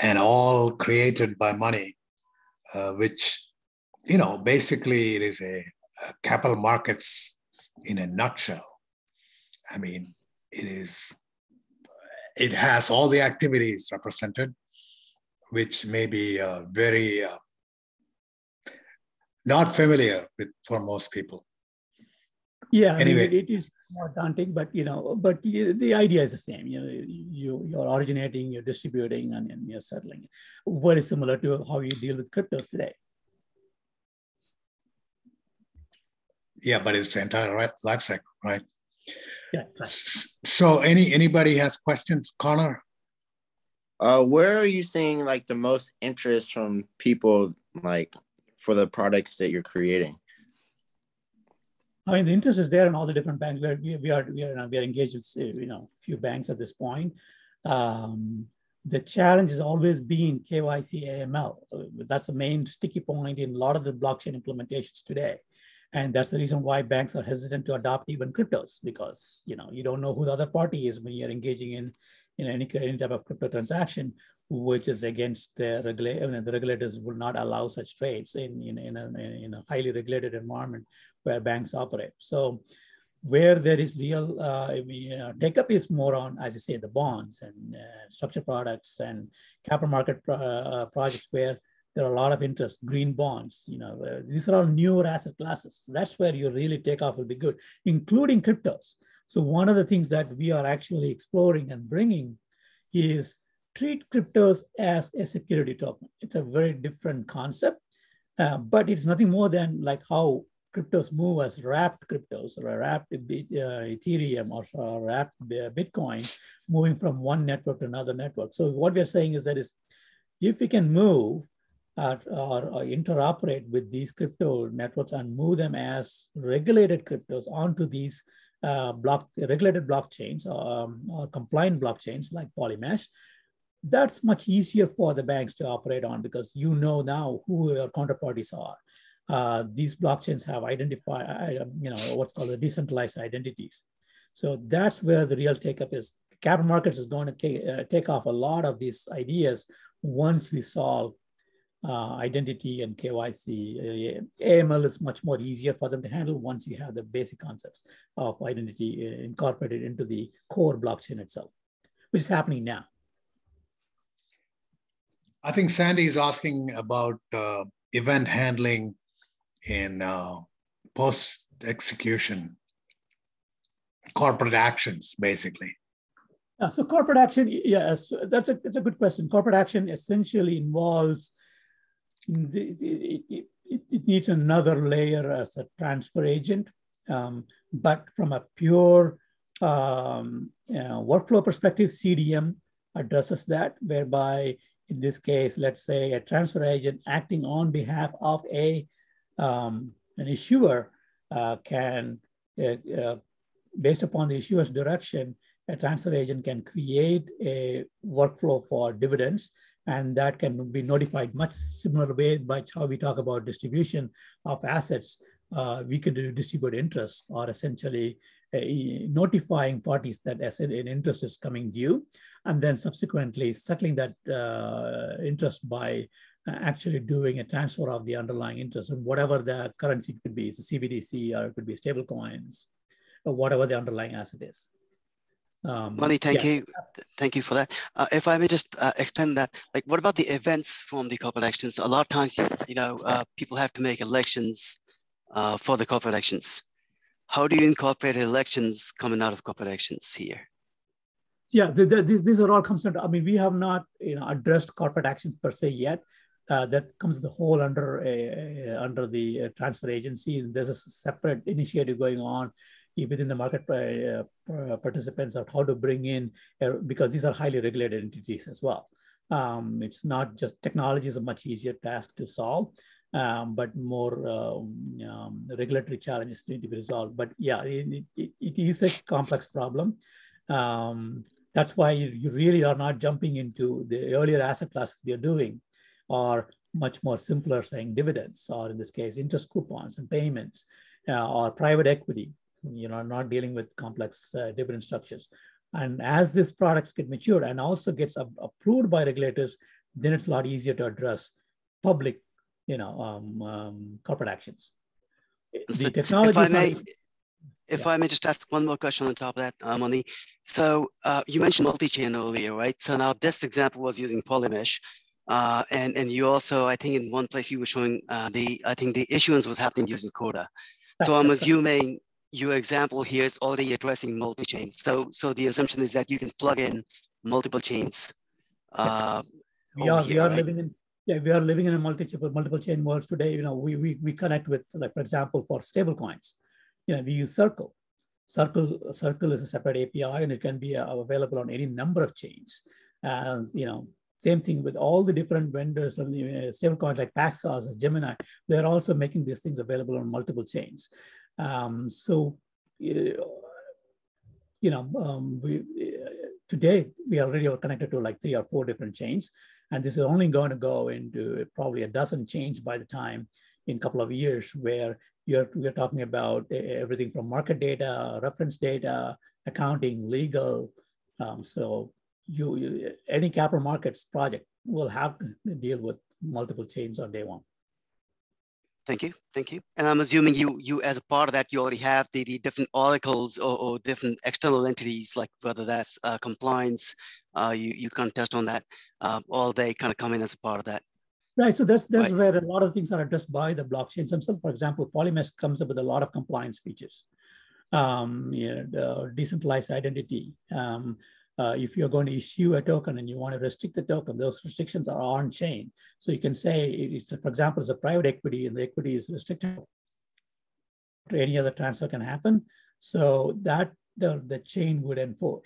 and all created by Mani, uh, which, you know, basically it is a, a capital markets in a nutshell. I mean, it is, it has all the activities represented, which may be uh, very uh, not familiar with for most people. Yeah, anyway. I mean, it is more daunting, but, you know, but the idea is the same. You know, you, you're originating, you're distributing, and, and you're settling. Very similar to how you deal with cryptos today. Yeah, but it's the entire life cycle, right? Yeah. Right. So any anybody has questions? Connor? Uh, where are you seeing, like, the most interest from people, like, for the products that you're creating? I mean, the interest is there in all the different banks. Where we, we are, we are, we are engaged with, you know, few banks at this point. Um, the challenge has always been K Y C A M L. That's the main sticky point in a lot of the blockchain implementations today, and that's the reason why banks are hesitant to adopt even cryptos, because, you know, you don't know who the other party is when you're engaging in in any, any type of crypto transaction, which is against the regulator. I mean, the regulators will not allow such trades in, in, in, a, in a highly regulated environment where banks operate. So where there is real uh, I mean, you know, take up is more on, as you say, the bonds and uh, structured products and capital market pro uh, projects where there are a lot of interest, green bonds, you know, uh, these are all newer asset classes. So that's where you really take off will be good, including cryptos. So one of the things that we are actually exploring and bringing is treat cryptos as a security token. It's a very different concept, uh, but it's nothing more than like how cryptos move as wrapped cryptos or wrapped uh, Ethereum or, or wrapped uh, Bitcoin, moving from one network to another network. So what we're saying is that is if we can move uh, or, or interoperate with these crypto networks and move them as regulated cryptos onto these uh, block, regulated blockchains um, or compliant blockchains like Polymesh, that's much easier for the banks to operate on because you know now who your counterparties are. Uh, these blockchains have identified, you know, what's called the decentralized identities. So that's where the real take-up is. Capital markets is going to take, uh, take off a lot of these ideas once we solve uh, identity and K Y C. Uh, A M L is much more easier for them to handle once you have the basic concepts of identity incorporated into the core blockchain itself, which is happening now. I think Sandy is asking about uh, event handling in uh, post-execution, corporate actions, basically. Uh, so corporate action, yes, that's a, that's a good question. Corporate action essentially involves, the, it, it, it needs another layer as a transfer agent, um, but from a pure um, you know, workflow perspective, C D M addresses that, whereby in this case, let's say a transfer agent acting on behalf of a um, an issuer uh, can uh, uh, based upon the issuer's direction, a transfer agent can create a workflow for dividends, and that can be notified much similar way by how we talk about distribution of assets. Uh, we could distribute interest, or essentially uh, notifying parties that an interest is coming due, and then subsequently settling that uh, interest by actually doing a transfer of the underlying interest, and whatever the currency could be, it's a C B D C, or it could be stable coins, or whatever the underlying asset is. Um, Mani, thank yeah. you. Thank you for that. Uh, if I may just uh, extend that, like, what about the events from the corporate elections? A lot of times, you know, uh, people have to make elections uh, for the corporate elections. How do you incorporate elections coming out of corporate elections here? Yeah, the, the, these, these are all comes under, I mean, we have not, you know, addressed corporate actions per se yet. Uh, that comes the whole under, uh, under the uh, transfer agency. There's a separate initiative going on within the market uh, participants of how to bring in, uh, because these are highly regulated entities as well. Um, it's not just technology is a much easier task to solve, um, but more uh, um, regulatory challenges need to be resolved. But yeah, it, it, it is a complex problem. Um, that's why you, you really are not jumping into the earlier asset classes we are doing, or much more simpler, saying dividends, or in this case, interest coupons and payments, uh, or private equity. You know, not dealing with complex uh, dividend structures. And as these products get matured and also gets up, approved by regulators, then it's a lot easier to address public, you know, um, um, corporate actions. So the technology if I may, is, if yeah. I may just ask one more question on top of that, uh, Mani. So uh, you mentioned multi-chain earlier, right? So now this example was using Polymesh. Uh, and, and you also, I think in one place you were showing uh, the, I think the issuance was happening using Corda. So I'm assuming your example here is already addressing multi-chain. So, so the assumption is that you can plug in multiple chains. Uh, we are, here, we are right? living in yeah, we are living in a multi-chain multiple chain world today. You know, we we we connect with, like, for example, for stable coins, you know, we use Circle. Circle Circle is a separate A P I, and it can be available on any number of chains. As you know, same thing with all the different vendors from the stable coins like Paxos and Gemini. They are also making these things available on multiple chains. Um, so, you know, um, we, uh, today we already are connected to like three or four different chains, and this is only going to go into probably a dozen chains by the time in a couple of years, where you're, we're talking about everything from market data, reference data, accounting, legal. Um, so you, you, any capital markets project will have to deal with multiple chains on day one. Thank you, thank you. And I'm assuming you, you as a part of that, you already have the, the different oracles or, or different external entities, like whether that's uh, compliance, uh, you, you can't test on that, uh, all they kind of come in as a part of that. Right, so that's, that's right. Where a lot of things are addressed by the blockchains themselves. For example, Polymesh comes up with a lot of compliance features, um, you know, decentralized identity. Um, Uh, if you're going to issue a token and you want to restrict the token, those restrictions are on chain. So you can say, it's, for example, it's a private equity and the equity is restricted to any other transfer can happen. So that the, the chain would enforce.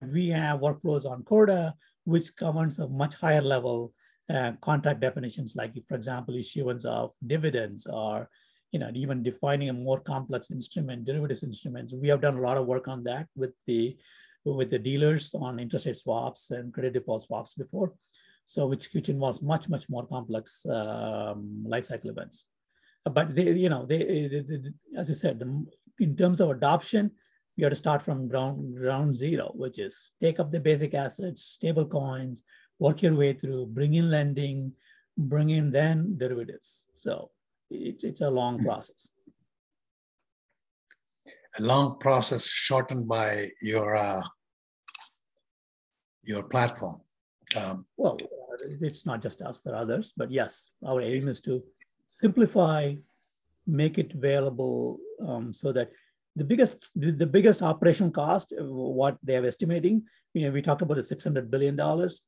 We have workflows on Corda, which governs a much higher level uh, contract definitions, like, if, for example, issuance of dividends, or, you know, even defining a more complex instrument, derivatives instruments. We have done a lot of work on that with the with the dealers on interest rate swaps and credit default swaps before, so which which involves much much more complex um, lifecycle events. But they, you know, they, they, they, they as you said, the, in terms of adoption, we have to start from ground ground zero, which is take up the basic assets, stable coins, work your way through, bring in lending, bring in then derivatives. So. It, it's a long process. A long process shortened by your uh, your platform. Um, well, it's not just us, there are others, but yes, our aim is to simplify, make it available, um, so that the biggest the biggest operational cost, what they are estimating, you know, we talked about the six hundred billion dollars.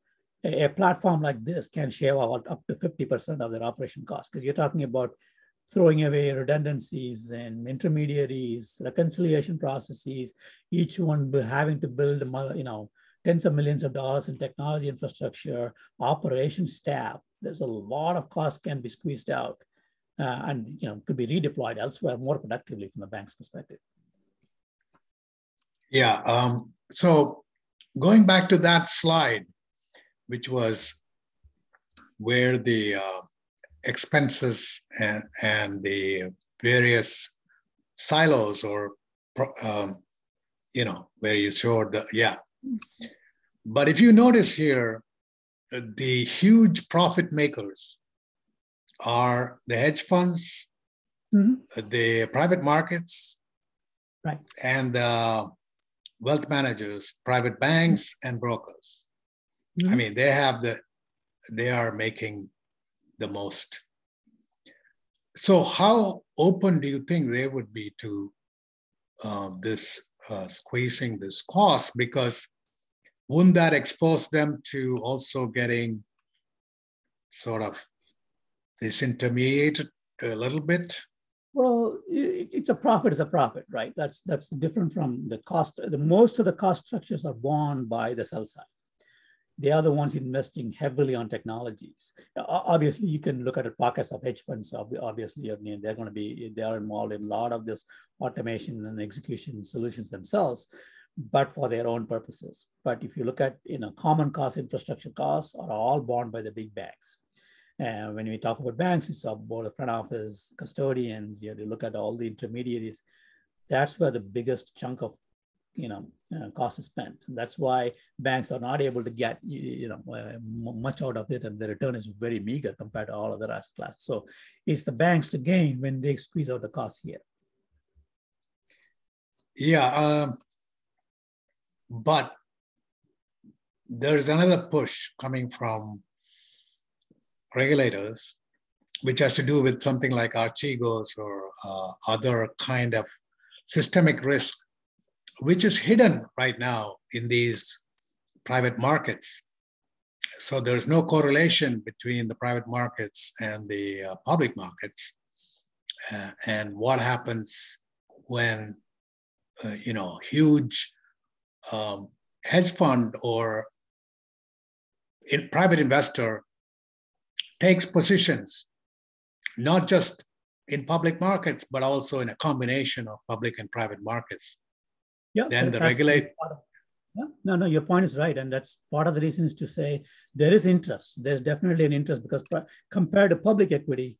A, a platform like this can shave out up to fifty percent of their operation costs, because you're talking about throwing away redundancies and intermediaries, reconciliation processes, each one having to build, you know, tens of millions of dollars in technology infrastructure, operation staff. There's a lot of costs can be squeezed out, uh, and, you know, could be redeployed elsewhere more productively from the bank's perspective. Yeah. Um, so going back to that slide, which was where the uh, expenses and, and the various silos or, um, you know, where you showed, the, yeah. But if you notice here, the huge profit makers are the hedge funds, mm-hmm. the private markets, right, and uh, wealth managers, private banks, and brokers. Mm-hmm. I mean, they have the, they are making the most. So, how open do you think they would be to uh, this uh, squeezing this cost? Because wouldn't that expose them to also getting sort of disintermediated a little bit? Well, it's a profit is a profit, right? That's that's different from the cost. The most of the cost structures are borne by the sell side. They are the ones investing heavily on technologies. Obviously, you can look at the pockets of hedge funds. Obviously, I mean, they're going to be, they are involved in a lot of this automation and execution solutions themselves, but for their own purposes. But if you look at, you know, common costs, infrastructure costs are all borne by the big banks. And when we talk about banks, it's about the front office, custodians, you know, you look at all the intermediaries. That's where the biggest chunk of, you know, uh, cost is spent. And that's why banks are not able to get, you know, uh, much out of it, and the return is very meager compared to all other asset classes. So it's the banks to gain when they squeeze out the cost here. Yeah, um, but there's another push coming from regulators, which has to do with something like Archegos or uh, other kind of systemic risk, which is hidden right now in these private markets. So there's no correlation between the private markets and the uh, public markets, uh, and what happens when uh, you know, huge um, hedge fund or in private investor takes positions, not just in public markets, but also in a combination of public and private markets. Yeah, then the regulator. Yeah, no, no, your point is right. And that's part of the reason is to say there is interest. There's definitely an interest because compared to public equity,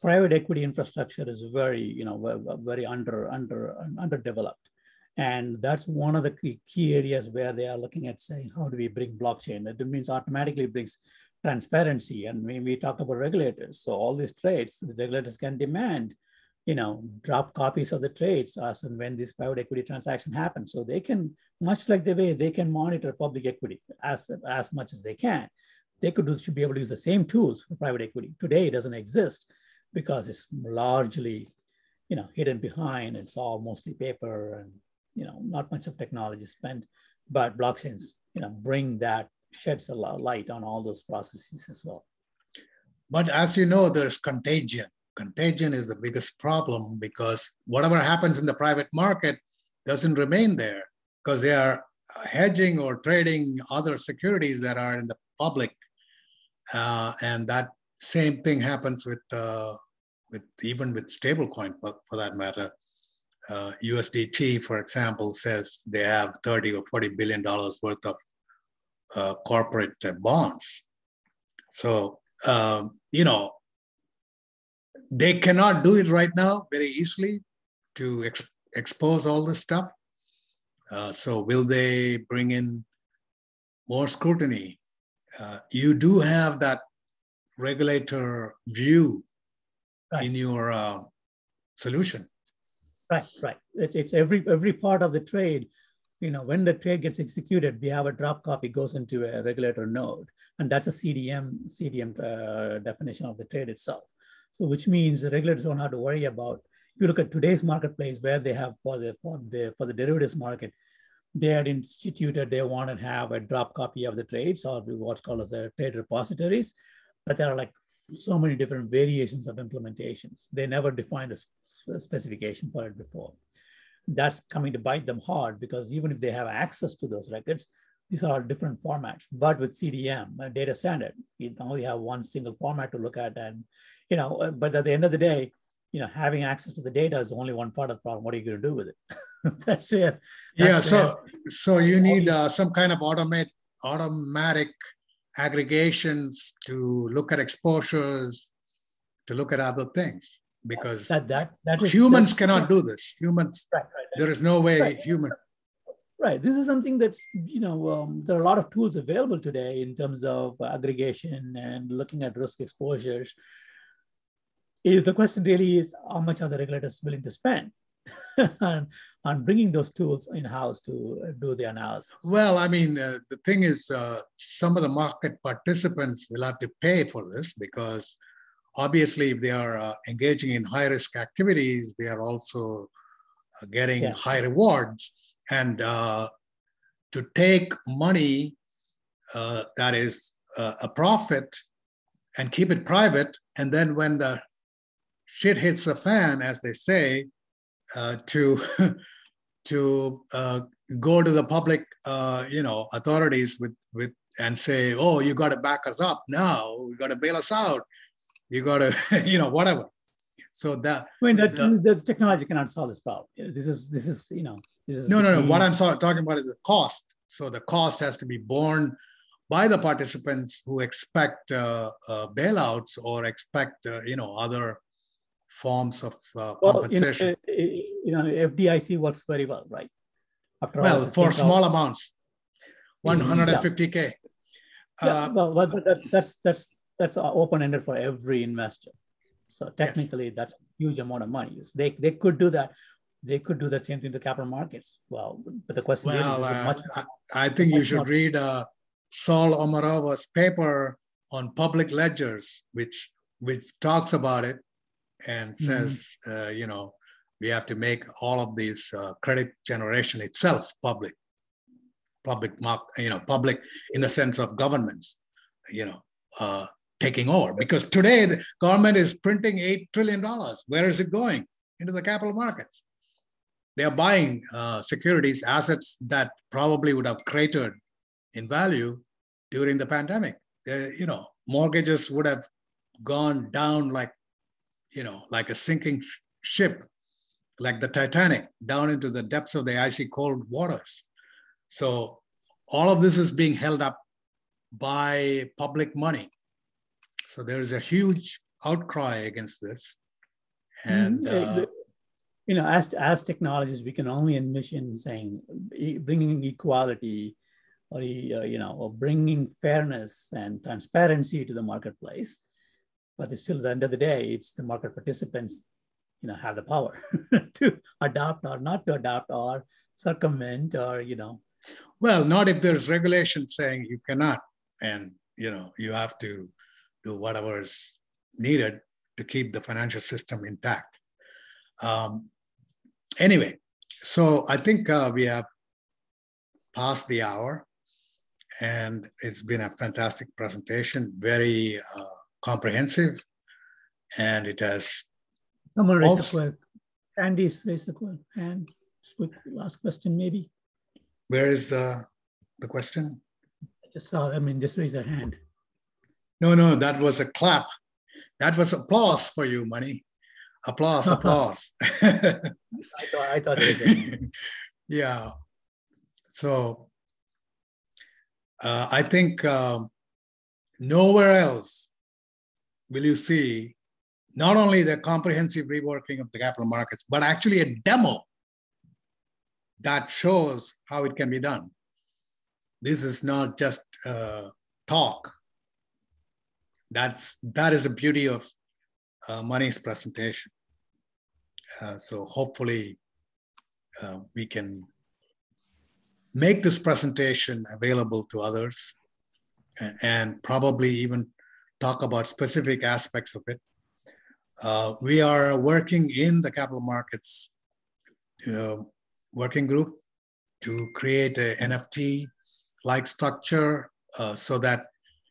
private equity infrastructure is very, you know, very under, under, underdeveloped. And that's one of the key, key areas where they are looking at saying, how do we bring blockchain? It means automatically brings transparency. And when we talk about regulators, so all these trades, the regulators can demand, you know, drop copies of the trades as and when this private equity transaction happens. So they can, much like the way they can monitor public equity as, as much as they can, they could do, should be able to use the same tools for private equity. Today, it doesn't exist because it's largely, you know, hidden behind. It's all mostly paper and, you know, not much of technology spent, but blockchains, you know, bring that, sheds a light on all those processes as well. But as you know, there's contagion. Contagion is the biggest problem because whatever happens in the private market doesn't remain there because they are hedging or trading other securities that are in the public. Uh, and that same thing happens with, uh, with even with stablecoin for, for that matter. Uh, U S D T, for example, says they have thirty or forty billion dollars worth of Uh, corporate uh, bonds. So, um, you know, they cannot do it right now very easily to ex expose all this stuff. Uh, so will they bring in more scrutiny? Uh, you do have that regulator view right in your uh, solution. Right, right. It, it's every, every part of the trade. You know, when the trade gets executed, we have a drop copy goes into a regulator node, and that's a C D M C D M uh, definition of the trade itself. So, which means the regulators don't have to worry about. If you look at today's marketplace, where they have for the for the for the derivatives market, they had instituted they want to have a drop copy of the trades or what's called as a trade repositories, but there are like so many different variations of implementations. They never defined a, sp a specification for it before. That's coming to bite them hard because even if they have access to those records, these are different formats. But with C D M, a data standard, you only have one single format to look at. And, you know, but at the end of the day, you know, having access to the data is only one part of the problem. What are you going to do with it? That's where. That's yeah. So where. so you need uh, some kind of automate automatic aggregations to look at exposures, to look at other things, because that that, that is, humans cannot do this. Humans. Right, right, right. There is no way right. human. Right. This is something that's, you know, um, there are a lot of tools available today in terms of aggregation and looking at risk exposures. Is the question really is how much are the regulators willing to spend on, on bringing those tools in-house to do the analysis? Well, I mean, uh, the thing is, uh, some of the market participants will have to pay for this, because obviously if they are uh, engaging in high-risk activities, they are also uh, getting yeah. high rewards. And uh, to take money uh, that is uh, a profit and keep it private, and then when the shit hits the fan, as they say, uh, to to uh, go to the public, uh, you know, authorities with with and say, oh, you got to back us up now, you got to bail us out, you got to, you know, whatever. So that I mean, that the, the technology cannot solve this problem. This is this is you know. This is no, no, no. What I'm so, talking about is the cost. So the cost has to be borne by the participants who expect uh, uh, bailouts or expect uh, you know, other forms of uh, well, compensation. In, uh, you know, F D I C works very well, right? After well, all, for small out. amounts, one hundred fifty K. Yeah. Uh, yeah, well, but that's that's that's that's open-ended for every investor. So technically, yes. that's a huge amount of money. They they could do that. They could do that same thing to capital markets. Well, but the question well, is, is uh, much. I, I think much you should read uh, Saul Omarova's paper on public ledgers, which which talks about it and says, mm-hmm. uh, you know, we have to make all of these uh, credit generation itself public, public mark, you know, public in the sense of governments, you know. Uh, taking over, because today the government is printing eight trillion dollars. Where is it going? Into the capital markets. They are buying uh, securities, assets that probably would have cratered in value during the pandemic. They, you know, mortgages would have gone down like, you know, like a sinking sh ship, like the Titanic, down into the depths of the icy cold waters. So all of this is being held up by public money. So there is a huge outcry against this, and uh, you know, as as technologists, we can only envision saying bringing equality, or you know, or bringing fairness and transparency to the marketplace. But it's still, at the end of the day, it's the market participants, you know, have the power to adopt or not to adopt or circumvent or you know. Well, not if there's regulation saying you cannot, and you know, you have to do whatever is needed to keep the financial system intact. Um, anyway, so I think uh, we have passed the hour, and it's been a fantastic presentation, very uh, comprehensive, and it has. Someone raised also, a question. Andy's raised a question. And last question, maybe. Where is the the question? I just saw. I mean, just raise their hand. No, no, that was a clap. That was applause for you, Mani. Applause, applause. I thought, I thought it was yeah. So uh, I think um, nowhere else will you see not only the comprehensive reworking of the capital markets, but actually a demo that shows how it can be done. This is not just uh, talk. That's, that is the beauty of uh, Mani's presentation. Uh, so hopefully uh, we can make this presentation available to others, and, and probably even talk about specific aspects of it. Uh, we are working in the capital markets uh, working group to create an N F T-like structure uh, so that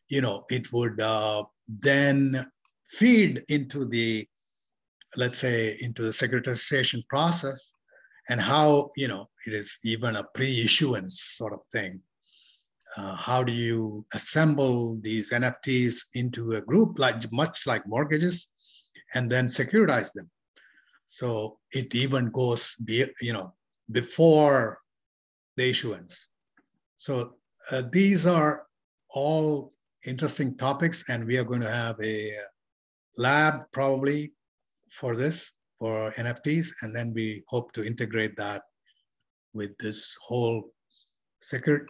you know, it would uh, then feed into the, let's say, into the securitization process, and how, you know, it is even a pre-issuance sort of thing. Uh, how do you assemble these N F Ts into a group, like much like mortgages, and then securitize them? So it even goes, you know, before the issuance. So uh, these are all interesting topics, and we are going to have a lab probably for this, for N F Ts, and then we hope to integrate that with this whole security,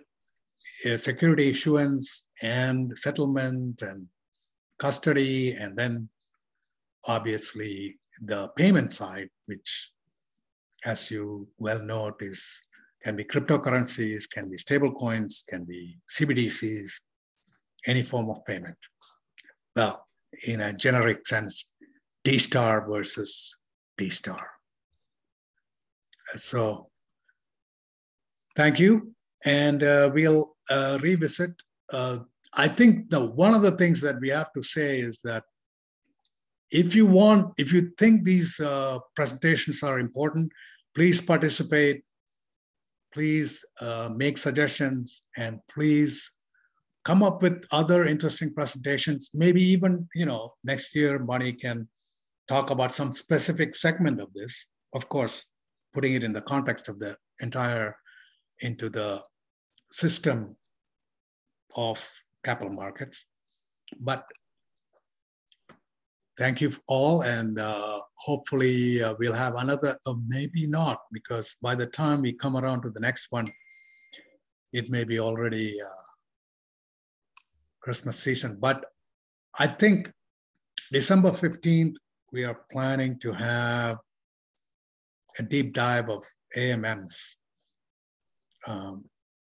uh, security issuance and settlement and custody, and then obviously the payment side, which as you well know, is, can be cryptocurrencies, can be stable coins, can be C B D Cs, any form of payment. Well, in a generic sense, D star versus D star. So thank you. And uh, we'll uh, revisit. Uh, I think the, one of the things that we have to say is that if you want, if you think these uh, presentations are important, please participate, please uh, make suggestions, and please come up with other interesting presentations. Maybe even, you know, next year, Mani can talk about some specific segment of this, of course, putting it in the context of the entire, into the system of capital markets. But thank you all, and uh, hopefully uh, we'll have another, uh, maybe not, because by the time we come around to the next one, it may be already, uh, Christmas season, but I think December fifteenth, we are planning to have a deep dive of A M Ms, um,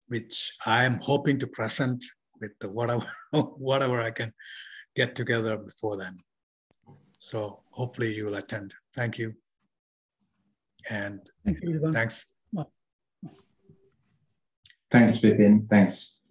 which I am hoping to present with whatever, whatever I can get together before then. So hopefully you will attend. Thank you. And thank you, thanks. Thanks, Vipin. Thanks.